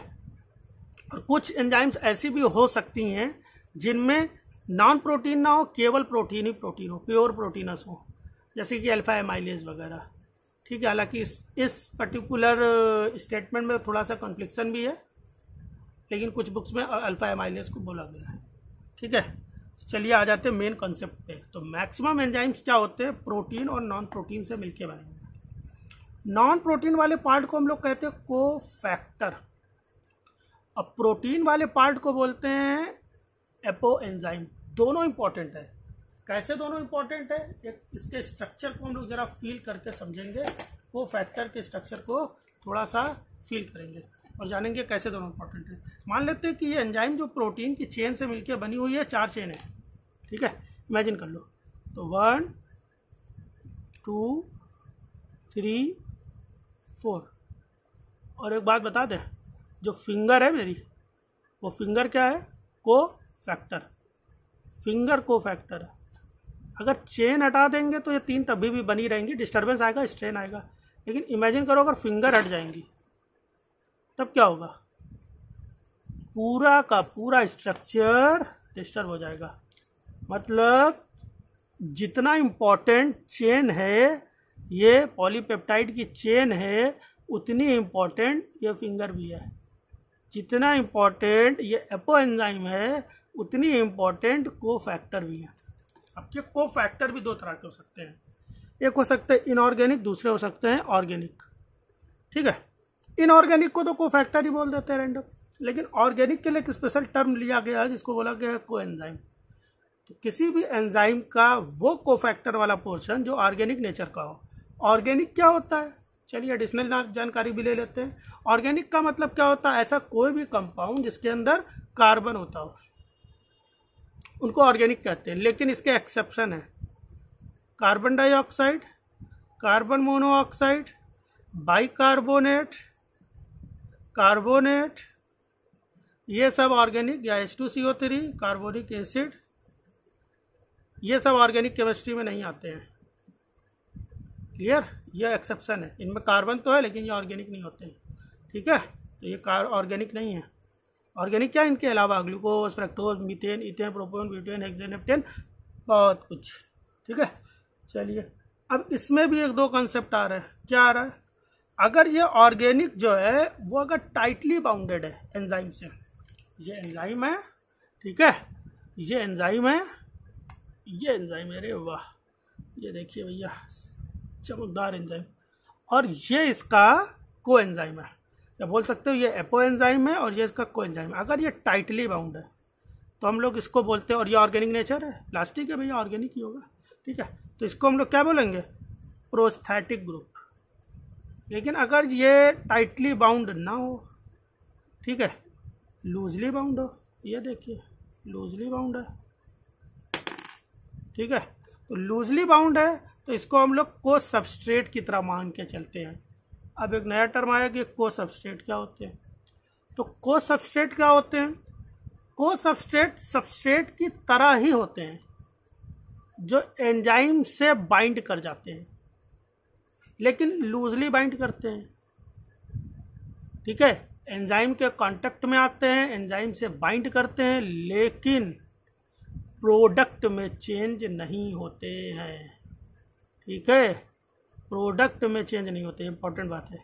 और कुछ एंजाइम्स ऐसी भी हो सकती हैं जिनमें नॉन प्रोटीन ना हो, केवल प्रोटीन ही प्रोटीन हो, प्योर प्रोटीनस हो, जैसे कि अल्फा एमाइलेज वगैरह, ठीक है। हालांकि इस इस पर्टिकुलर स्टेटमेंट में थोड़ा सा कॉन्फ्लिक्शन भी है, लेकिन कुछ बुक्स में अल्फा एमाइलेज को बोला गया है, ठीक है। चलिए आ जाते हैं मेन कॉन्सेप्ट पे। तो मैक्सिमम एंजाइम्स क्या होते हैं, प्रोटीन और नॉन प्रोटीन से मिलके बने हैं। नॉन प्रोटीन वाले पार्ट को हम लोग कहते हैं कोफैक्टर, अब प्रोटीन वाले पार्ट को बोलते हैं एपो एंजाइम। दोनों इंपॉर्टेंट है। कैसे दोनों इंपॉर्टेंट है, एक इसके स्ट्रक्चर को हम लोग जरा फील करके समझेंगे, कोफैक्टर के स्ट्रक्चर को थोड़ा सा फील करेंगे और जानेंगे कैसे दोनों इंपॉर्टेंट है। मान लेते हैं कि ये एंजाइम जो प्रोटीन की चेन से मिलकर बनी हुई है, चार चेन है, ठीक है, इमेजिन कर लो। तो वन टू थ्री फोर, और एक बात बता दें, जो फिंगर है मेरी, वो फिंगर क्या है, कोफैक्टर, फिंगर कोफैक्टर है। अगर चेन हटा देंगे तो ये तीन तभी भी बनी रहेंगी, डिस्टर्बेंस आएगा, स्ट्रेन आएगा, लेकिन इमेजिन करो अगर फिंगर हट जाएंगी तब क्या होगा, पूरा का पूरा स्ट्रक्चर डिस्टर्ब हो जाएगा। मतलब जितना इम्पोर्टेंट चेन है, ये पॉलीपेप्टाइड की चेन है, उतनी इम्पॉर्टेंट ये फिंगर भी है। जितना इम्पॉर्टेंट ये एपो एंजाइम है, उतनी इम्पॉर्टेंट कोफैक्टर भी है। अब ये कोफैक्टर भी दो तरह के हो सकते हैं, एक हो सकते हैं इनऑर्गेनिक, दूसरे हो सकते हैं ऑर्गेनिक, ठीक है। इनऑर्गेनिक को तो कोफैक्टर ही बोल देते हैं रैंडम, लेकिन ऑर्गेनिक के लिए एक स्पेशल टर्म लिया गया है जिसको बोला गया है कोएंजाइम। तो किसी भी एंजाइम का वो कोफैक्टर वाला पोर्शन जो ऑर्गेनिक नेचर का हो। ऑर्गेनिक क्या होता है, चलिए एडिशनल जानकारी भी ले लेते हैं। ऑर्गेनिक का मतलब क्या होता है, ऐसा कोई भी कंपाउंड जिसके अंदर कार्बन होता हो उनको ऑर्गेनिक कहते हैं, लेकिन इसके एक्सेप्शन है, carbon dioxide, carbon monoxide, bicarbonate, carbonate, ये सब ऑर्गेनिक, या H two C O three, carbonic acid, ये सब ऑर्गेनिक केमिस्ट्री में नहीं आते हैं, क्लियर। ये एक्सेप्शन है, इनमें कार्बन तो है लेकिन ये ऑर्गेनिक नहीं होते हैं, ठीक है। तो ये कार ऑर्गेनिक नहीं है। ऑर्गेनिक क्या, इनके अलावा glucose, fructose, methane, ethane, propane, butane, hexane, heptane, बहुत कुछ, ठीक है। चलिए अब इसमें भी एक दो कंसेप्ट आ रहा है, क्या आ रहा है, अगर ये ऑर्गेनिक जो है वो अगर टाइटली बाउंडेड है एंजाइम से, ये एंजाइम है, ठीक है, ये एंजाइम है, ये एंजाइम है, अरे वाह, ये देखिए भैया चमकदार एंजाइम, और ये इसका को एंजाइम है, या बोल सकते हो ये एपो एंजाइम है और ये इसका को एंजाइम है। अगर ये टाइटली बाउंड है तो हम लोग इसको बोलते हैं, और ये ऑर्गेनिक नेचर है, प्लास्टिक है भैया, ऑर्गेनिक ही होगा, ठीक है। तो इसको हम लोग क्या बोलेंगे, प्रोस्थेटिक ग्रुप। लेकिन अगर ये टाइटली बाउंड ना हो, ठीक है, लूजली बाउंड हो, ये देखिए लूजली बाउंड है, ठीक है। तो लूजली बाउंड है तो इसको हम लोग को सबस्ट्रेट की तरह मान के चलते हैं। अब एक नया टर्म आया कि को सबस्ट्रेट क्या होते हैं, तो को सबस्ट्रेट क्या होते हैं, को सबस्ट्रेट सबस्ट्रेट की तरह ही होते हैं जो एंजाइम से बाइंड कर जाते हैं, लेकिन लूजली बाइंड करते हैं, ठीक है। एंजाइम के कांटेक्ट में आते हैं, एंजाइम से बाइंड करते हैं, लेकिन प्रोडक्ट में चेंज नहीं होते हैं, ठीक है, प्रोडक्ट में चेंज नहीं होते, इंपॉर्टेंट बात है।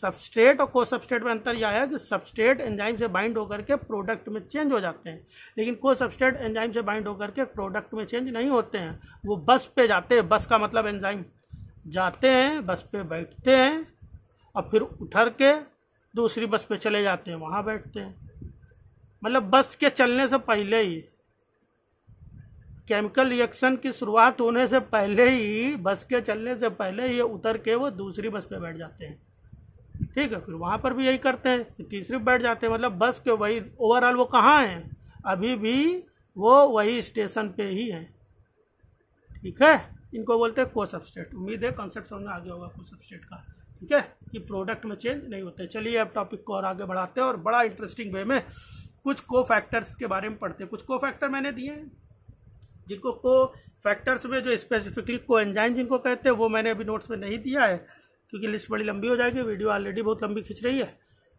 सबस्ट्रेट और को सबस्ट्रेट में अंतर यह आया कि सबस्ट्रेट एंजाइम से बाइंड होकर के प्रोडक्ट में चेंज हो जाते हैं, लेकिन को सबस्ट्रेट एंजाइम से बाइंड होकर के प्रोडक्ट में चेंज नहीं होते हैं, वो बस पे जाते हैं। बस का मतलब एंजाइम जाते हैं, बस पे बैठते हैं और फिर उठर के दूसरी बस पे चले जाते हैं, वहाँ बैठते हैं। मतलब बस के चलने से पहले ही, केमिकल रिएक्शन की शुरुआत होने से पहले ही, बस के चलने से पहले ये उतर के वो दूसरी बस पे बैठ जाते हैं, ठीक है। फिर वहाँ पर भी यही करते हैं, फिर तीसरी बैठ जाते हैं। मतलब बस के वही, ओवरऑल वो कहाँ हैं, अभी भी वो वही स्टेशन पे ही हैं, ठीक है। इनको बोलते हैं को सबस्ट्रेट। उम्मीद है कॉन्सेप्ट समझ में आ गया होगा को सबस्ट्रेट का, ठीक है, कि प्रोडक्ट में चेंज नहीं होते। चलिए अब टॉपिक को और आगे बढ़ाते हैं और बड़ा इंटरेस्टिंग वे में कुछ को फैक्टर्स के बारे में पढ़ते हैं। कुछ को फैक्टर मैंने दिए हैं जिनको को फैक्टर्स में जो स्पेसिफिकली को एंजाइम जिनको कहते हैं, वो मैंने अभी नोट्स में नहीं दिया है क्योंकि लिस्ट बड़ी लंबी हो जाएगी, वीडियो ऑलरेडी बहुत लंबी खिंच रही है,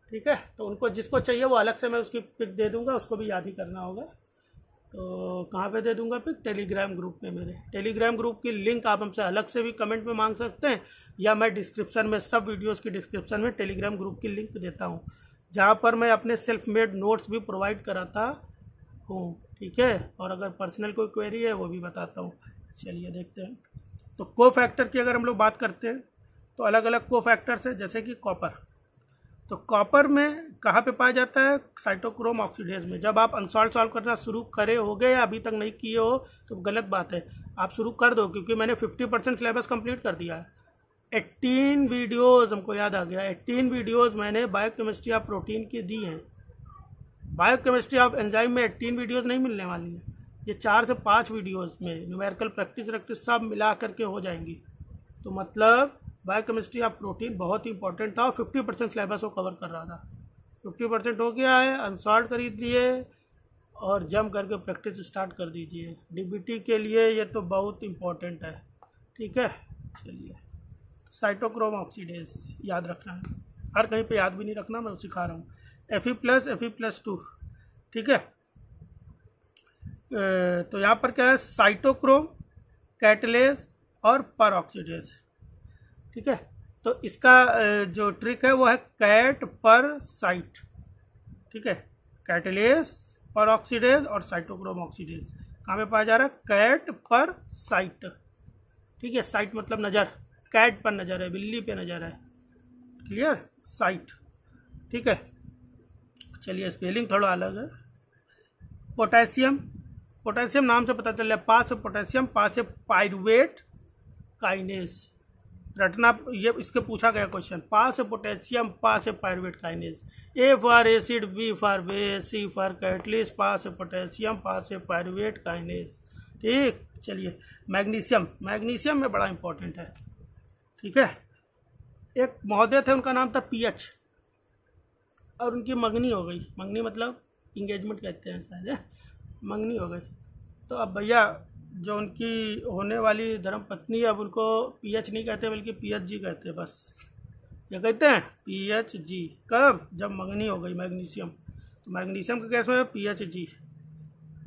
ठीक है। तो उनको जिसको चाहिए वो अलग से मैं उसकी पिक दे दूंगा, उसको भी याद ही करना होगा, तो कहाँ पे दे दूंगा पिक, टेलीग्राम ग्रुप में। मेरे टेलीग्राम ग्रुप की लिंक आप हमसे अलग से भी कमेंट में मांग सकते हैं, या मैं डिस्क्रिप्शन में, सब वीडियोस की डिस्क्रिप्शन में टेलीग्राम ग्रुप की लिंक देता हूँ, जहाँ पर मैं अपने सेल्फ मेड नोट्स भी प्रोवाइड कराता हूँ, ठीक है। और अगर पर्सनल कोई क्वेरी है वो भी बताता हूँ। चलिए देखते हैं। तो को फैक्टर की अगर हम लोग बात करते हैं तो अलग अलग को फैक्टर्स हैं, जैसे कि कॉपर। तो कॉपर में कहाँ पे पाया जाता है, साइटोक्रोम ऑक्सीडेज में। जब आप अनसॉल्व सॉल्व करना शुरू करे हो गए या अभी तक नहीं किए हो तो गलत बात है, आप शुरू कर दो, क्योंकि मैंने पचास परसेंट सिलेबस कंप्लीट कर दिया है। अठारह वीडियोस हमको याद आ गया, अठारह वीडियोस मैंने बायो केमिस्ट्री ऑफ प्रोटीन की दी हैं। बायो केमिस्ट्री ऑफ एंजाइम में अठारह वीडियोज़ नहीं मिलने वाली हैं, ये चार से पाँच वीडियोज़ में न्यूमेरिकल प्रैक्टिस प्रैक्टिस सब मिला करके हो जाएंगी। तो मतलब बायो केमिस्ट्री ऑफ प्रोटीन बहुत ही इंपॉर्टेंट था और फिफ्टी परसेंट सिलेबस को कवर कर रहा था। फिफ्टी परसेंट हो गया है, अनसॉल्व खरीद लिए और जम करके प्रैक्टिस स्टार्ट कर दीजिए। डीबीटी के लिए ये तो बहुत इंपॉर्टेंट है, ठीक है। चलिए, साइटोक्रोम ऑक्सीडेज याद रखना है, हर कहीं पे याद भी नहीं रखना, मैं सिखा रहा हूँ। F E plus F E plus two, ठीक है। तो यहाँ पर क्या है, साइटोक्रोम, कैटलेस और परऑक्सीडेज, ठीक है। तो इसका जो ट्रिक है वो है कैट पर साइट, ठीक है। कैटलेस, परऑक्सीडेज और साइटोक्रोम ऑक्सीडेज कहाँ पे पाया जा रहा है, कैट पर साइट, ठीक है। साइट मतलब नज़र, कैट पर नज़र है, बिल्ली पे नज़र है, क्लियर, साइट, ठीक है। चलिए, स्पेलिंग थोड़ा अलग है। पोटेशियम, पोटेशियम नाम से पता चल रहा है, पास है पोटेशियम, पास है पाइरोवेट काइनेज, रटना, ये इसके पूछा गया क्वेश्चन, पास है पोटेशियम, पास है pyruvate kinase. A for acid, B for base, C for catalysis, पास है पोटेशियम, पास है पाइरोवेट काइनेज, ठीक। चलिए, मैग्नीशियम, मैग्नीशियम में बड़ा इंपॉर्टेंट है, ठीक है। एक महोदय थे, उनका नाम था पीएच, और उनकी मंगनी हो गई, मंगनी मतलब इंगेजमेंट कहते हैं शायद, मंगनी हो गई। तो अब भैया जो उनकी होने वाली धर्मपत्नी, अब उनको पीएच नहीं कहते बल्कि पीएच जी कहते हैं, बस क्या कहते हैं, पीएच जी। कब, जब मंगनी हो गई, मैग्नीशियम। तो मैग्नीशियम का गैस में पीएच जी,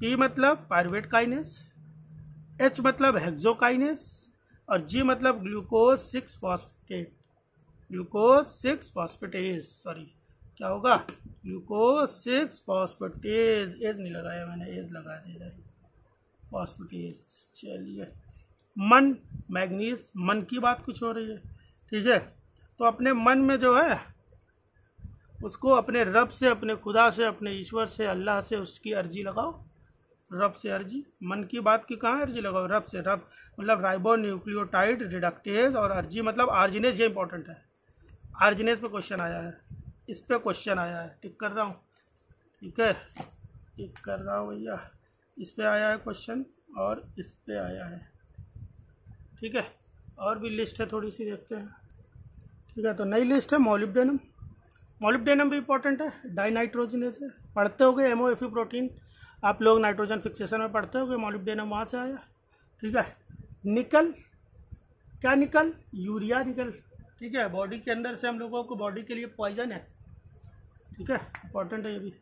पी मतलब पाइरुवेट काइनेज, एच मतलब हेक्सोकाइनेज और जी मतलब glucose six phosphate, glucose six phosphatase, sorry क्या होगा, ग्लूकोज सिक्स फॉस्फेटेज, एज नहीं लगाया मैंने, एज लगा दे रहा है, फॉस्फेटेज। चलिए, मन, मैग्नीज, मन की बात कुछ हो रही है, ठीक है। तो अपने मन में जो है उसको अपने रब से, अपने खुदा से, अपने ईश्वर से, अल्लाह से उसकी अर्जी लगाओ, रब से अर्जी, मन की बात की कहाँ अर्जी लगाओ, रब से। रब मतलब राइबो न्यूक्लियोटाइड रिडक्टेज और अर्जी मतलब आर्जिनेस, ये इंपॉर्टेंट है, आर्जिनेस पे क्वेश्चन आया है, इस पे क्वेश्चन आया है, टिक कर रहा हूँ, ठीक है, टिक कर रहा हूँ भैया, इस पे आया है क्वेश्चन और इस पे आया है, ठीक है। और भी लिस्ट है थोड़ी सी, देखते हैं, ठीक है। तो नई लिस्ट है मोलिब्डेनम, मोलिब्डेनम भी इंपॉर्टेंट है, डाइनाइट्रोजिनेज है, पढ़ते हो गए एमओएफई प्रोटीन, आप लोग नाइट्रोजन फिक्सेशन में पढ़ते हो गए, मोलिब्डेनम वहाँ से आया, ठीक है। निकल, क्या निकल, यूरिया निकल, ठीक है, बॉडी के अंदर से हम लोगों को, बॉडी के लिए पॉइजन है, ठीक है, इंपॉर्टेंट है ये भी।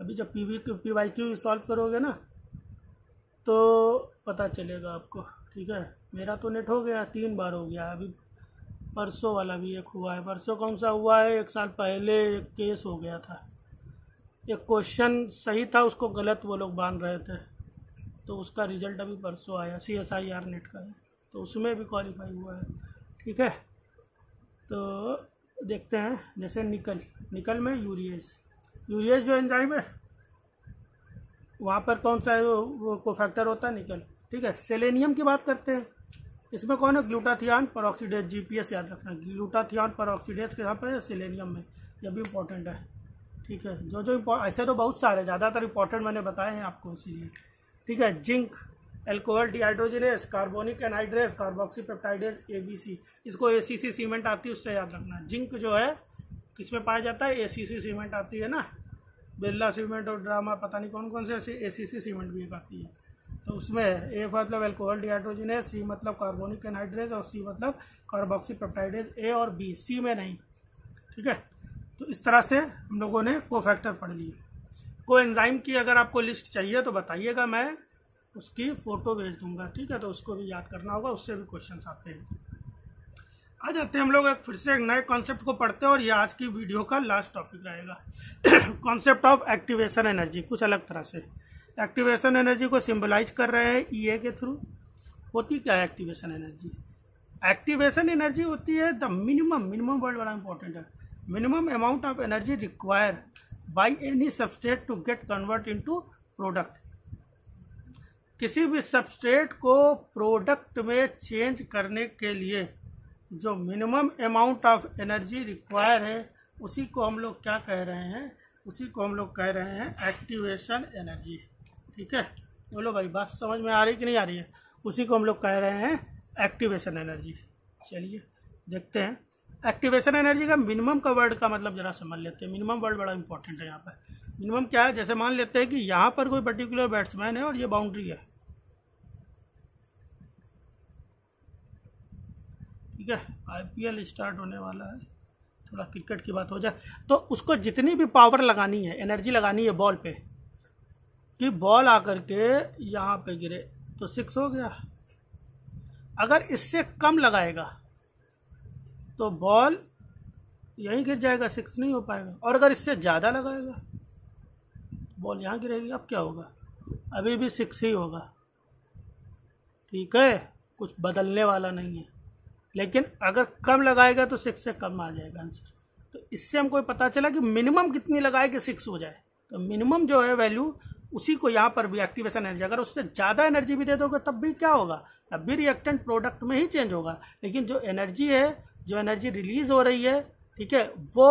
अभी जब P V Q P Y Q solve करोगे ना तो पता चलेगा आपको, ठीक है। मेरा तो नेट हो गया, तीन बार हो गया, अभी परसों वाला भी एक हुआ है, परसों कौन सा हुआ है, एक साल पहले एक केस हो गया था, एक क्वेश्चन सही था उसको गलत वो लोग बांध रहे थे, तो उसका रिजल्ट अभी परसों आया, C S I R NET का है, तो उसमें भी क्वालिफाई हुआ है, ठीक है। तो देखते हैं, जैसे निकल, निकल में यूरियज, यूरियज जो एंजाइम है वहाँ पर कौन सा कोफैक्टर होता है, निकल, ठीक है। सेलेनियम की बात करते हैं, इसमें कौन है, ग्लूटाथियन परॉक्सीडेज, जीपीएस याद रखना, ग्लूटाथियन परॉक्सीडेज के यहाँ पर सेलेनियम में, यह भी इम्पोर्टेंट है, ठीक है। जो जो ऐसे तो बहुत सारे, ज़्यादातर इंपॉर्टेंट मैंने बताए हैं आपको इसीलिए, ठीक है। Zinc, alcohol dehydrogenase, carbonic anhydrase, carboxy peptidase, ABC, इसको एसीसी सीमेंट आती है उससे याद रखना। जिंक जो है किसमें पाया जाता है, एसीसी सीमेंट आती है ना, बिरला सीमेंट और ड्रामा, पता नहीं कौन कौन से ऐसे एसीसी सीमेंट भी आती है, तो उसमें ए मतलब एल्कोहल डिहाइड्रोजिनेस, सी मतलब कार्बोनिक एनहाइड्रेस और सी मतलब कार्बोक्सी पेप्टाइडस, ए और बी, सी में नहीं, ठीक है। तो इस तरह से हम लोगों ने कोफैक्टर पढ़ लिए। को एंजाइम की अगर आपको लिस्ट चाहिए तो बताइएगा, मैं उसकी फ़ोटो भेज दूंगा, ठीक है। तो उसको भी याद करना होगा, उससे भी क्वेश्चंस आते हैं। आ जाते हैं हम लोग एक फिर से एक नए कॉन्सेप्ट को पढ़ते हैं, और ये आज की वीडियो का लास्ट टॉपिक रहेगा। कॉन्सेप्ट ऑफ एक्टिवेशन एनर्जी कुछ अलग तरह से। एक्टिवेशन एनर्जी को सिंबलाइज कर रहे हैं ई ए के थ्रू। होती क्या है एक्टिवेशन एनर्जी? एक्टिवेशन एनर्जी होती है द मिनिमम, मिनिमम वर्ड बड़ा इंपॉर्टेंट है, minimum amount of energy require by any substrate to get convert into product. किसी भी सबस्ट्रेट को प्रोडक्ट में चेंज करने के लिए जो minimum amount of energy require है उसी को हम लोग क्या कह रहे हैं, उसी को हम लोग कह रहे हैं एक्टिवेशन एनर्जी, ठीक है। बोलो भाई, बात समझ में आ रही कि नहीं आ रही है? उसी को हम लोग कह रहे हैं एक्टिवेशन एनर्जी। चलिए देखते हैं एक्टिवेशन एनर्जी का मिनिमम का वर्ड का मतलब जरा समझ लेते हैं। मिनिमम वर्ड बड़ा इंपॉर्टेंट है यहाँ पर। मिनिमम क्या है? जैसे मान लेते हैं कि यहाँ पर कोई पर्टिकुलर बैट्समैन है और ये बाउंड्री है, ठीक है, आईपीएल स्टार्ट होने वाला है, थोड़ा क्रिकेट की बात हो जाए तो उसको जितनी भी पावर लगानी है, एनर्जी लगानी है बॉल पे कि बॉल आकर के यहाँ पे गिरे तो सिक्स हो गया। अगर इससे कम लगाएगा तो बॉल यहीं गिर जाएगा, सिक्स नहीं हो पाएगा। और अगर इससे ज़्यादा लगाएगा बॉल यहाँ गिरेगी, अब क्या होगा? अभी भी सिक्स ही होगा, ठीक है, कुछ बदलने वाला नहीं है। लेकिन अगर कम लगाएगा तो सिक्स से कम आ जाएगा आंसर। तो इससे हमको पता चला कि मिनिमम कितनी लगाए कि सिक्स हो जाए। तो मिनिमम जो है वैल्यू उसी को यहाँ पर भी एक्टिवेशन एनर्जी, अगर उससे ज़्यादा एनर्जी भी दे दोगे तब भी क्या होगा? तब भी रिएक्टेंट प्रोडक्ट में ही चेंज होगा, लेकिन जो एनर्जी है, जो एनर्जी रिलीज़ हो रही है, ठीक है, वो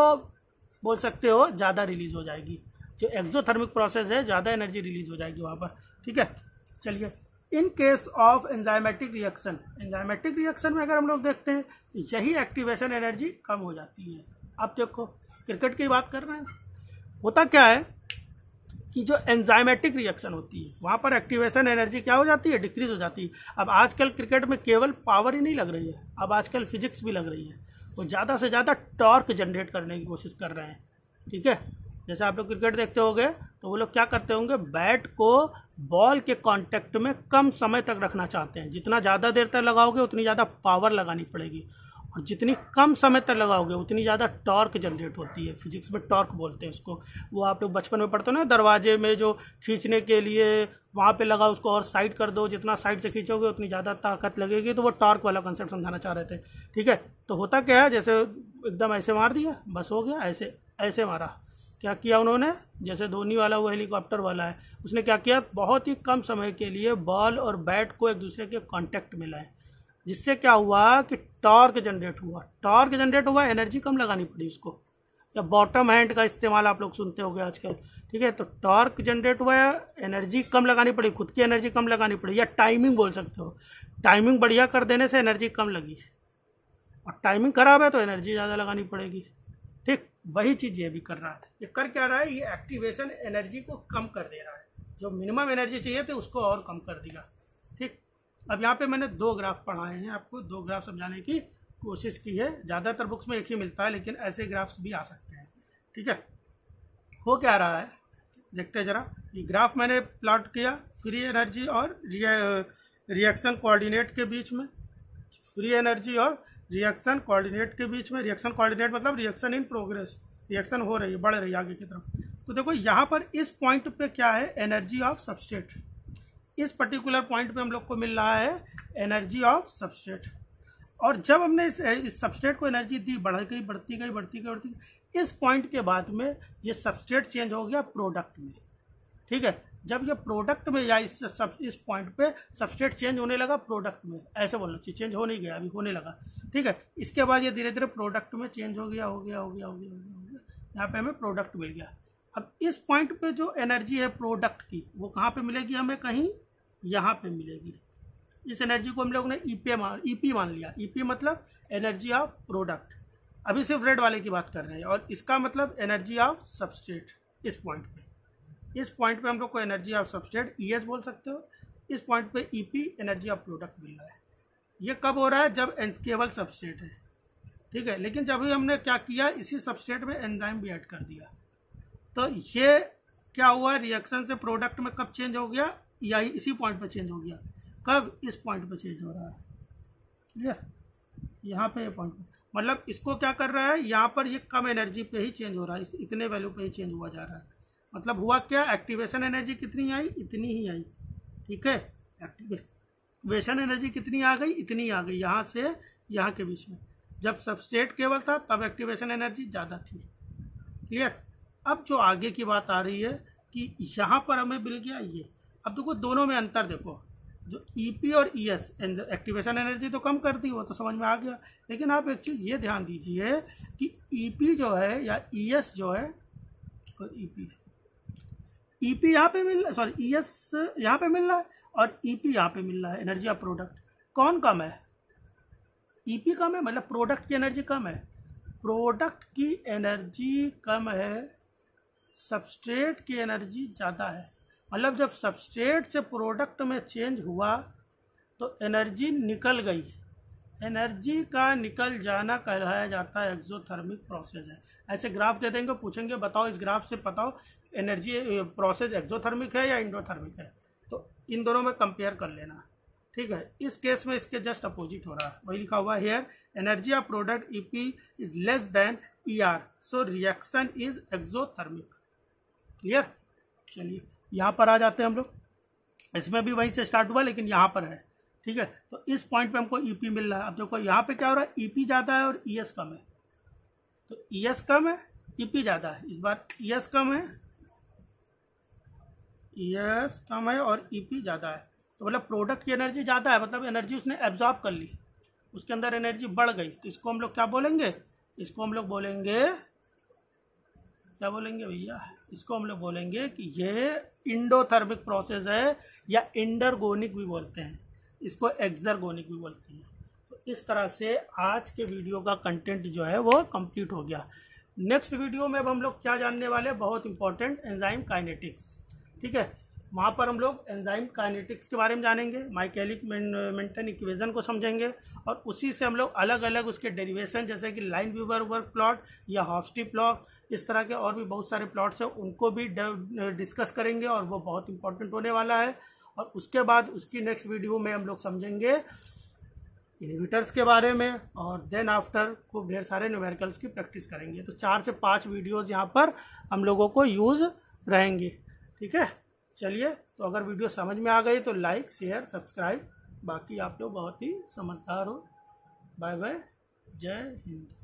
बोल सकते हो ज़्यादा रिलीज़ हो जाएगी। जो एक्जोथर्मिक प्रोसेस है ज़्यादा एनर्जी रिलीज़ हो जाएगी वहाँ पर, ठीक है। चलिए, in case of enzymatic reaction, enzymatic reaction में अगर हम लोग देखते हैं तो यही एक्टिवेशन एनर्जी कम हो जाती है। आप देखो क्रिकेट की बात कर रहे हैं, होता क्या है कि जो एंजाइमेटिक रिएक्शन होती है वहाँ पर एक्टिवेशन एनर्जी क्या हो जाती है? डिक्रीज हो जाती है। अब आजकल क्रिकेट में केवल पावर ही नहीं लग रही है, अब आजकल फिजिक्स भी लग रही है। वो ज़्यादा से ज़्यादा टॉर्क जनरेट करने की कोशिश कर रहे हैं, ठीक है। जैसे आप लोग क्रिकेट देखते होंगे तो वो लोग क्या करते होंगे, बैट को बॉल के कांटेक्ट में कम समय तक रखना चाहते हैं। जितना ज़्यादा देर तक लगाओगे उतनी ज़्यादा पावर लगानी पड़ेगी, और जितनी कम समय तक लगाओगे उतनी ज़्यादा टॉर्क जनरेट होती है। फिजिक्स में टॉर्क बोलते हैं उसको। वो आप लोग बचपन में पढ़ते हो ना, दरवाजे में जो खींचने के लिए वहाँ पे लगा, उसको और साइड कर दो, जितना साइड से खींचोगे उतनी ज़्यादा ताकत लगेगी। तो वो टॉर्क वाला कंसेप्ट समझाना चाह रहे थे, ठीक है। तो होता क्या है, जैसे एकदम ऐसे मार दिया, बस हो गया, ऐसे ऐसे मारा, क्या किया उन्होंने, जैसे धोनी वाला वो हेलीकॉप्टर वाला है, उसने क्या किया, बहुत ही कम समय के लिए बॉल और बैट को एक दूसरे के कॉन्टेक्ट में लाए, जिससे क्या हुआ कि टॉर्क जनरेट हुआ। टॉर्क जनरेट हुआ, एनर्जी कम लगानी पड़ी उसको। या बॉटम हैंड का इस्तेमाल आप लोग सुनते होंगे आजकल, ठीक है। तो टॉर्क जनरेट हुआ, एनर्जी कम लगानी पड़ी, खुद की एनर्जी कम लगानी पड़ी, या टाइमिंग बोल सकते हो। टाइमिंग बढ़िया कर देने से एनर्जी कम लगी, और टाइमिंग खराब है तो एनर्जी ज़्यादा लगानी पड़ेगी, ठीक। वही चीज़ ये भी कर रहा है। ये कर क्या रहा है, ये एक्टिवेशन एनर्जी को कम कर दे रहा है। जो मिनिमम एनर्जी चाहिए थी उसको और कम कर दिया, ठीक। अब यहाँ पे मैंने दो ग्राफ पढ़ाए हैं, आपको दो ग्राफ समझाने की कोशिश की है। ज़्यादातर बुक्स में एक ही मिलता है, लेकिन ऐसे ग्राफ्स भी आ सकते हैं, ठीक है। हो क्या रहा है देखते हैं जरा। ये ग्राफ मैंने प्लॉट किया फ्री एनर्जी और रिएक्शन कोऑर्डिनेट के बीच में, फ्री एनर्जी और रिएक्शन कोऑर्डिनेट के बीच में। रिएक्शन कोऑर्डिनेट मतलब रिएक्शन इन प्रोग्रेस, रिएक्शन हो रही है, बढ़ रही है आगे की तरफ। तो देखो यहाँ पर इस पॉइंट पे क्या है, एनर्जी ऑफ सबस्ट्रेट। इस पर्टिकुलर पॉइंट पे हम लोग को मिल रहा है एनर्जी ऑफ सबस्ट्रेट। और जब हमने इस, इस सबस्ट्रेट को एनर्जी दी, बढ़ गई, बढ़ती गई, बढ़ती गई, बढ़ती गई। इस पॉइंट के बाद में ये सबस्ट्रेट चेंज हो गया प्रोडक्ट में, ठीक है। जब ये प्रोडक्ट में या इस सब इस पॉइंट पे सबस्ट्रेट चेंज होने लगा प्रोडक्ट में, ऐसे बोलना चाहिए, चेंज हो नहीं गया, अभी होने लगा, ठीक है। इसके बाद ये धीरे धीरे प्रोडक्ट में चेंज हो गया हो गया हो गया हो गया हो गया यहाँ पे हमें प्रोडक्ट मिल गया। अब इस पॉइंट पे जो एनर्जी है प्रोडक्ट की वो कहाँ पे मिलेगी हमें, कहीं यहाँ पे मिलेगी। इस एनर्जी को हम लोगों ने ई पी मान ई पी मान लिया। ई पी मतलब एनर्जी ऑफ प्रोडक्ट। अभी सिर्फ रेड वाले की बात कर रहे हैं, और इसका मतलब एनर्जी ऑफ सबस्ट्रेट। इस पॉइंट पे इस पॉइंट पे हम लोग को energy of substrate E S बोल सकते हो। इस पॉइंट पे E P energy of product मिल रहा है। ये कब हो रहा है, जब केवल सबस्ट्रेट है, ठीक है। लेकिन जब भी हमने क्या किया, इसी सबस्ट्रेट में एंजाइम भी ऐड कर दिया, तो ये क्या हुआ, रिएक्शन से प्रोडक्ट में कब चेंज हो गया, या इसी पॉइंट पे चेंज हो गया, कब इस पॉइंट पे चेंज हो रहा है, क्लियर, यहाँ पे पॉइंट, मतलब इसको क्या कर रहा है, यहाँ पर ये कम एनर्जी पे ही चेंज हो रहा है, इतने वैल्यू पे ही चेंज हुआ जा रहा है, मतलब हुआ क्या, एक्टिवेशन एनर्जी कितनी आई, इतनी ही आई, ठीक है, एक्टिवेशन एनर्जी कितनी आ गई, इतनी आ गई, यहाँ से यहाँ के बीच में, जब सबस्ट्रेट केवल था तब एक्टिवेशन एनर्जी ज़्यादा थी, क्लियर। अब जो आगे की बात आ रही है कि यहाँ पर हमें मिल गया ये, अब देखो दोनों में अंतर देखो, जो ईपी और ईएस, एक्टिवेशन एनर्जी तो कम करती हुआ तो समझ में आ गया, लेकिन आप एक चीज़ ये ध्यान दीजिए कि ईपी जो है या ईएस जो है, और ईपी ईपी यहाँ पे मिल रहा है, सॉरी ईएस यहाँ पे मिल रहा है और ईपी यहाँ पे मिल रहा है, एनर्जी ऑफ प्रोडक्ट कौन कम है, ईपी कम है, मतलब प्रोडक्ट की एनर्जी कम है, प्रोडक्ट की एनर्जी कम है, सबस्ट्रेट की एनर्जी ज़्यादा है, मतलब जब सबस्ट्रेट से प्रोडक्ट में चेंज हुआ तो एनर्जी निकल गई, एनर्जी का निकल जाना कहलाया जाता है एक्सोथर्मिक प्रोसेस है। ऐसे ग्राफ दे देंगे, पूछेंगे बताओ इस ग्राफ से बताओ एनर्जी प्रोसेस एक्सोथर्मिक है या एंडोथर्मिक है, तो इन दोनों में कंपेयर कर लेना, ठीक है। इस केस में इसके जस्ट अपोजिट हो रहा है, वही लिखा हुआ है here, energy of product EP is less than ER, so reaction is exothermic, clear. चलिए यहाँ पर आ जाते हैं हम लोग, इसमें भी वहीं से स्टार्ट हुआ लेकिन यहाँ पर है, ठीक है, तो इस पॉइंट पे हमको ईपी मिल रहा है। अब देखो यहाँ पे क्या हो रहा है, ईपी ज़्यादा है और ईएस कम है, तो ईएस कम है, ईपी ज़्यादा है, इस बार ईएस कम है, ईएस कम है और ईपी ज़्यादा है, तो मतलब प्रोडक्ट की एनर्जी ज़्यादा है, मतलब एनर्जी उसने एब्जॉर्ब कर ली, उसके अंदर एनर्जी बढ़ गई, तो इसको हम लोग क्या बोलेंगे, इसको हम लोग बोलेंगे क्या बोलेंगे भैया, इसको हम लोग बोलेंगे कि ये इंडोथर्मिक प्रोसेस है या इंडरगोनिक भी बोलते हैं, इसको एक्सरगोनिक भी बोलते हैं। तो इस तरह से आज के वीडियो का कंटेंट जो है वो कंप्लीट हो गया। नेक्स्ट वीडियो में अब हम लोग क्या जानने वाले, बहुत इंपॉर्टेंट एंजाइम काइनेटिक्स, ठीक है, वहाँ पर हम लोग एंजाइम काइनेटिक्स के बारे में जानेंगे, माइकेलिस मेंटेन इक्वेशन को समझेंगे और उसी से हम लोग अलग अलग उसके डेरिवेशन जैसे कि लाइन व्यूबर उबर प्लॉट या हॉस्टी प्लॉट, इस तरह के और भी बहुत सारे प्लॉट्स हैं, उनको भी डिस्कस करेंगे और वो बहुत इंपॉर्टेंट होने वाला है। और उसके बाद उसकी नेक्स्ट वीडियो में हम लोग समझेंगे इनहिबिटर्स के बारे में, और देन आफ्टर खूब ढेर सारे न्यूमेरिकल्स की प्रैक्टिस करेंगे। तो चार से पाँच वीडियोज़ यहाँ पर हम लोगों को यूज़ रहेंगे, ठीक है। चलिए, तो अगर वीडियो समझ में आ गई तो लाइक शेयर सब्सक्राइब, बाकी आप लोग बहुत ही समझदार हो। बाय बाय, जय हिंद।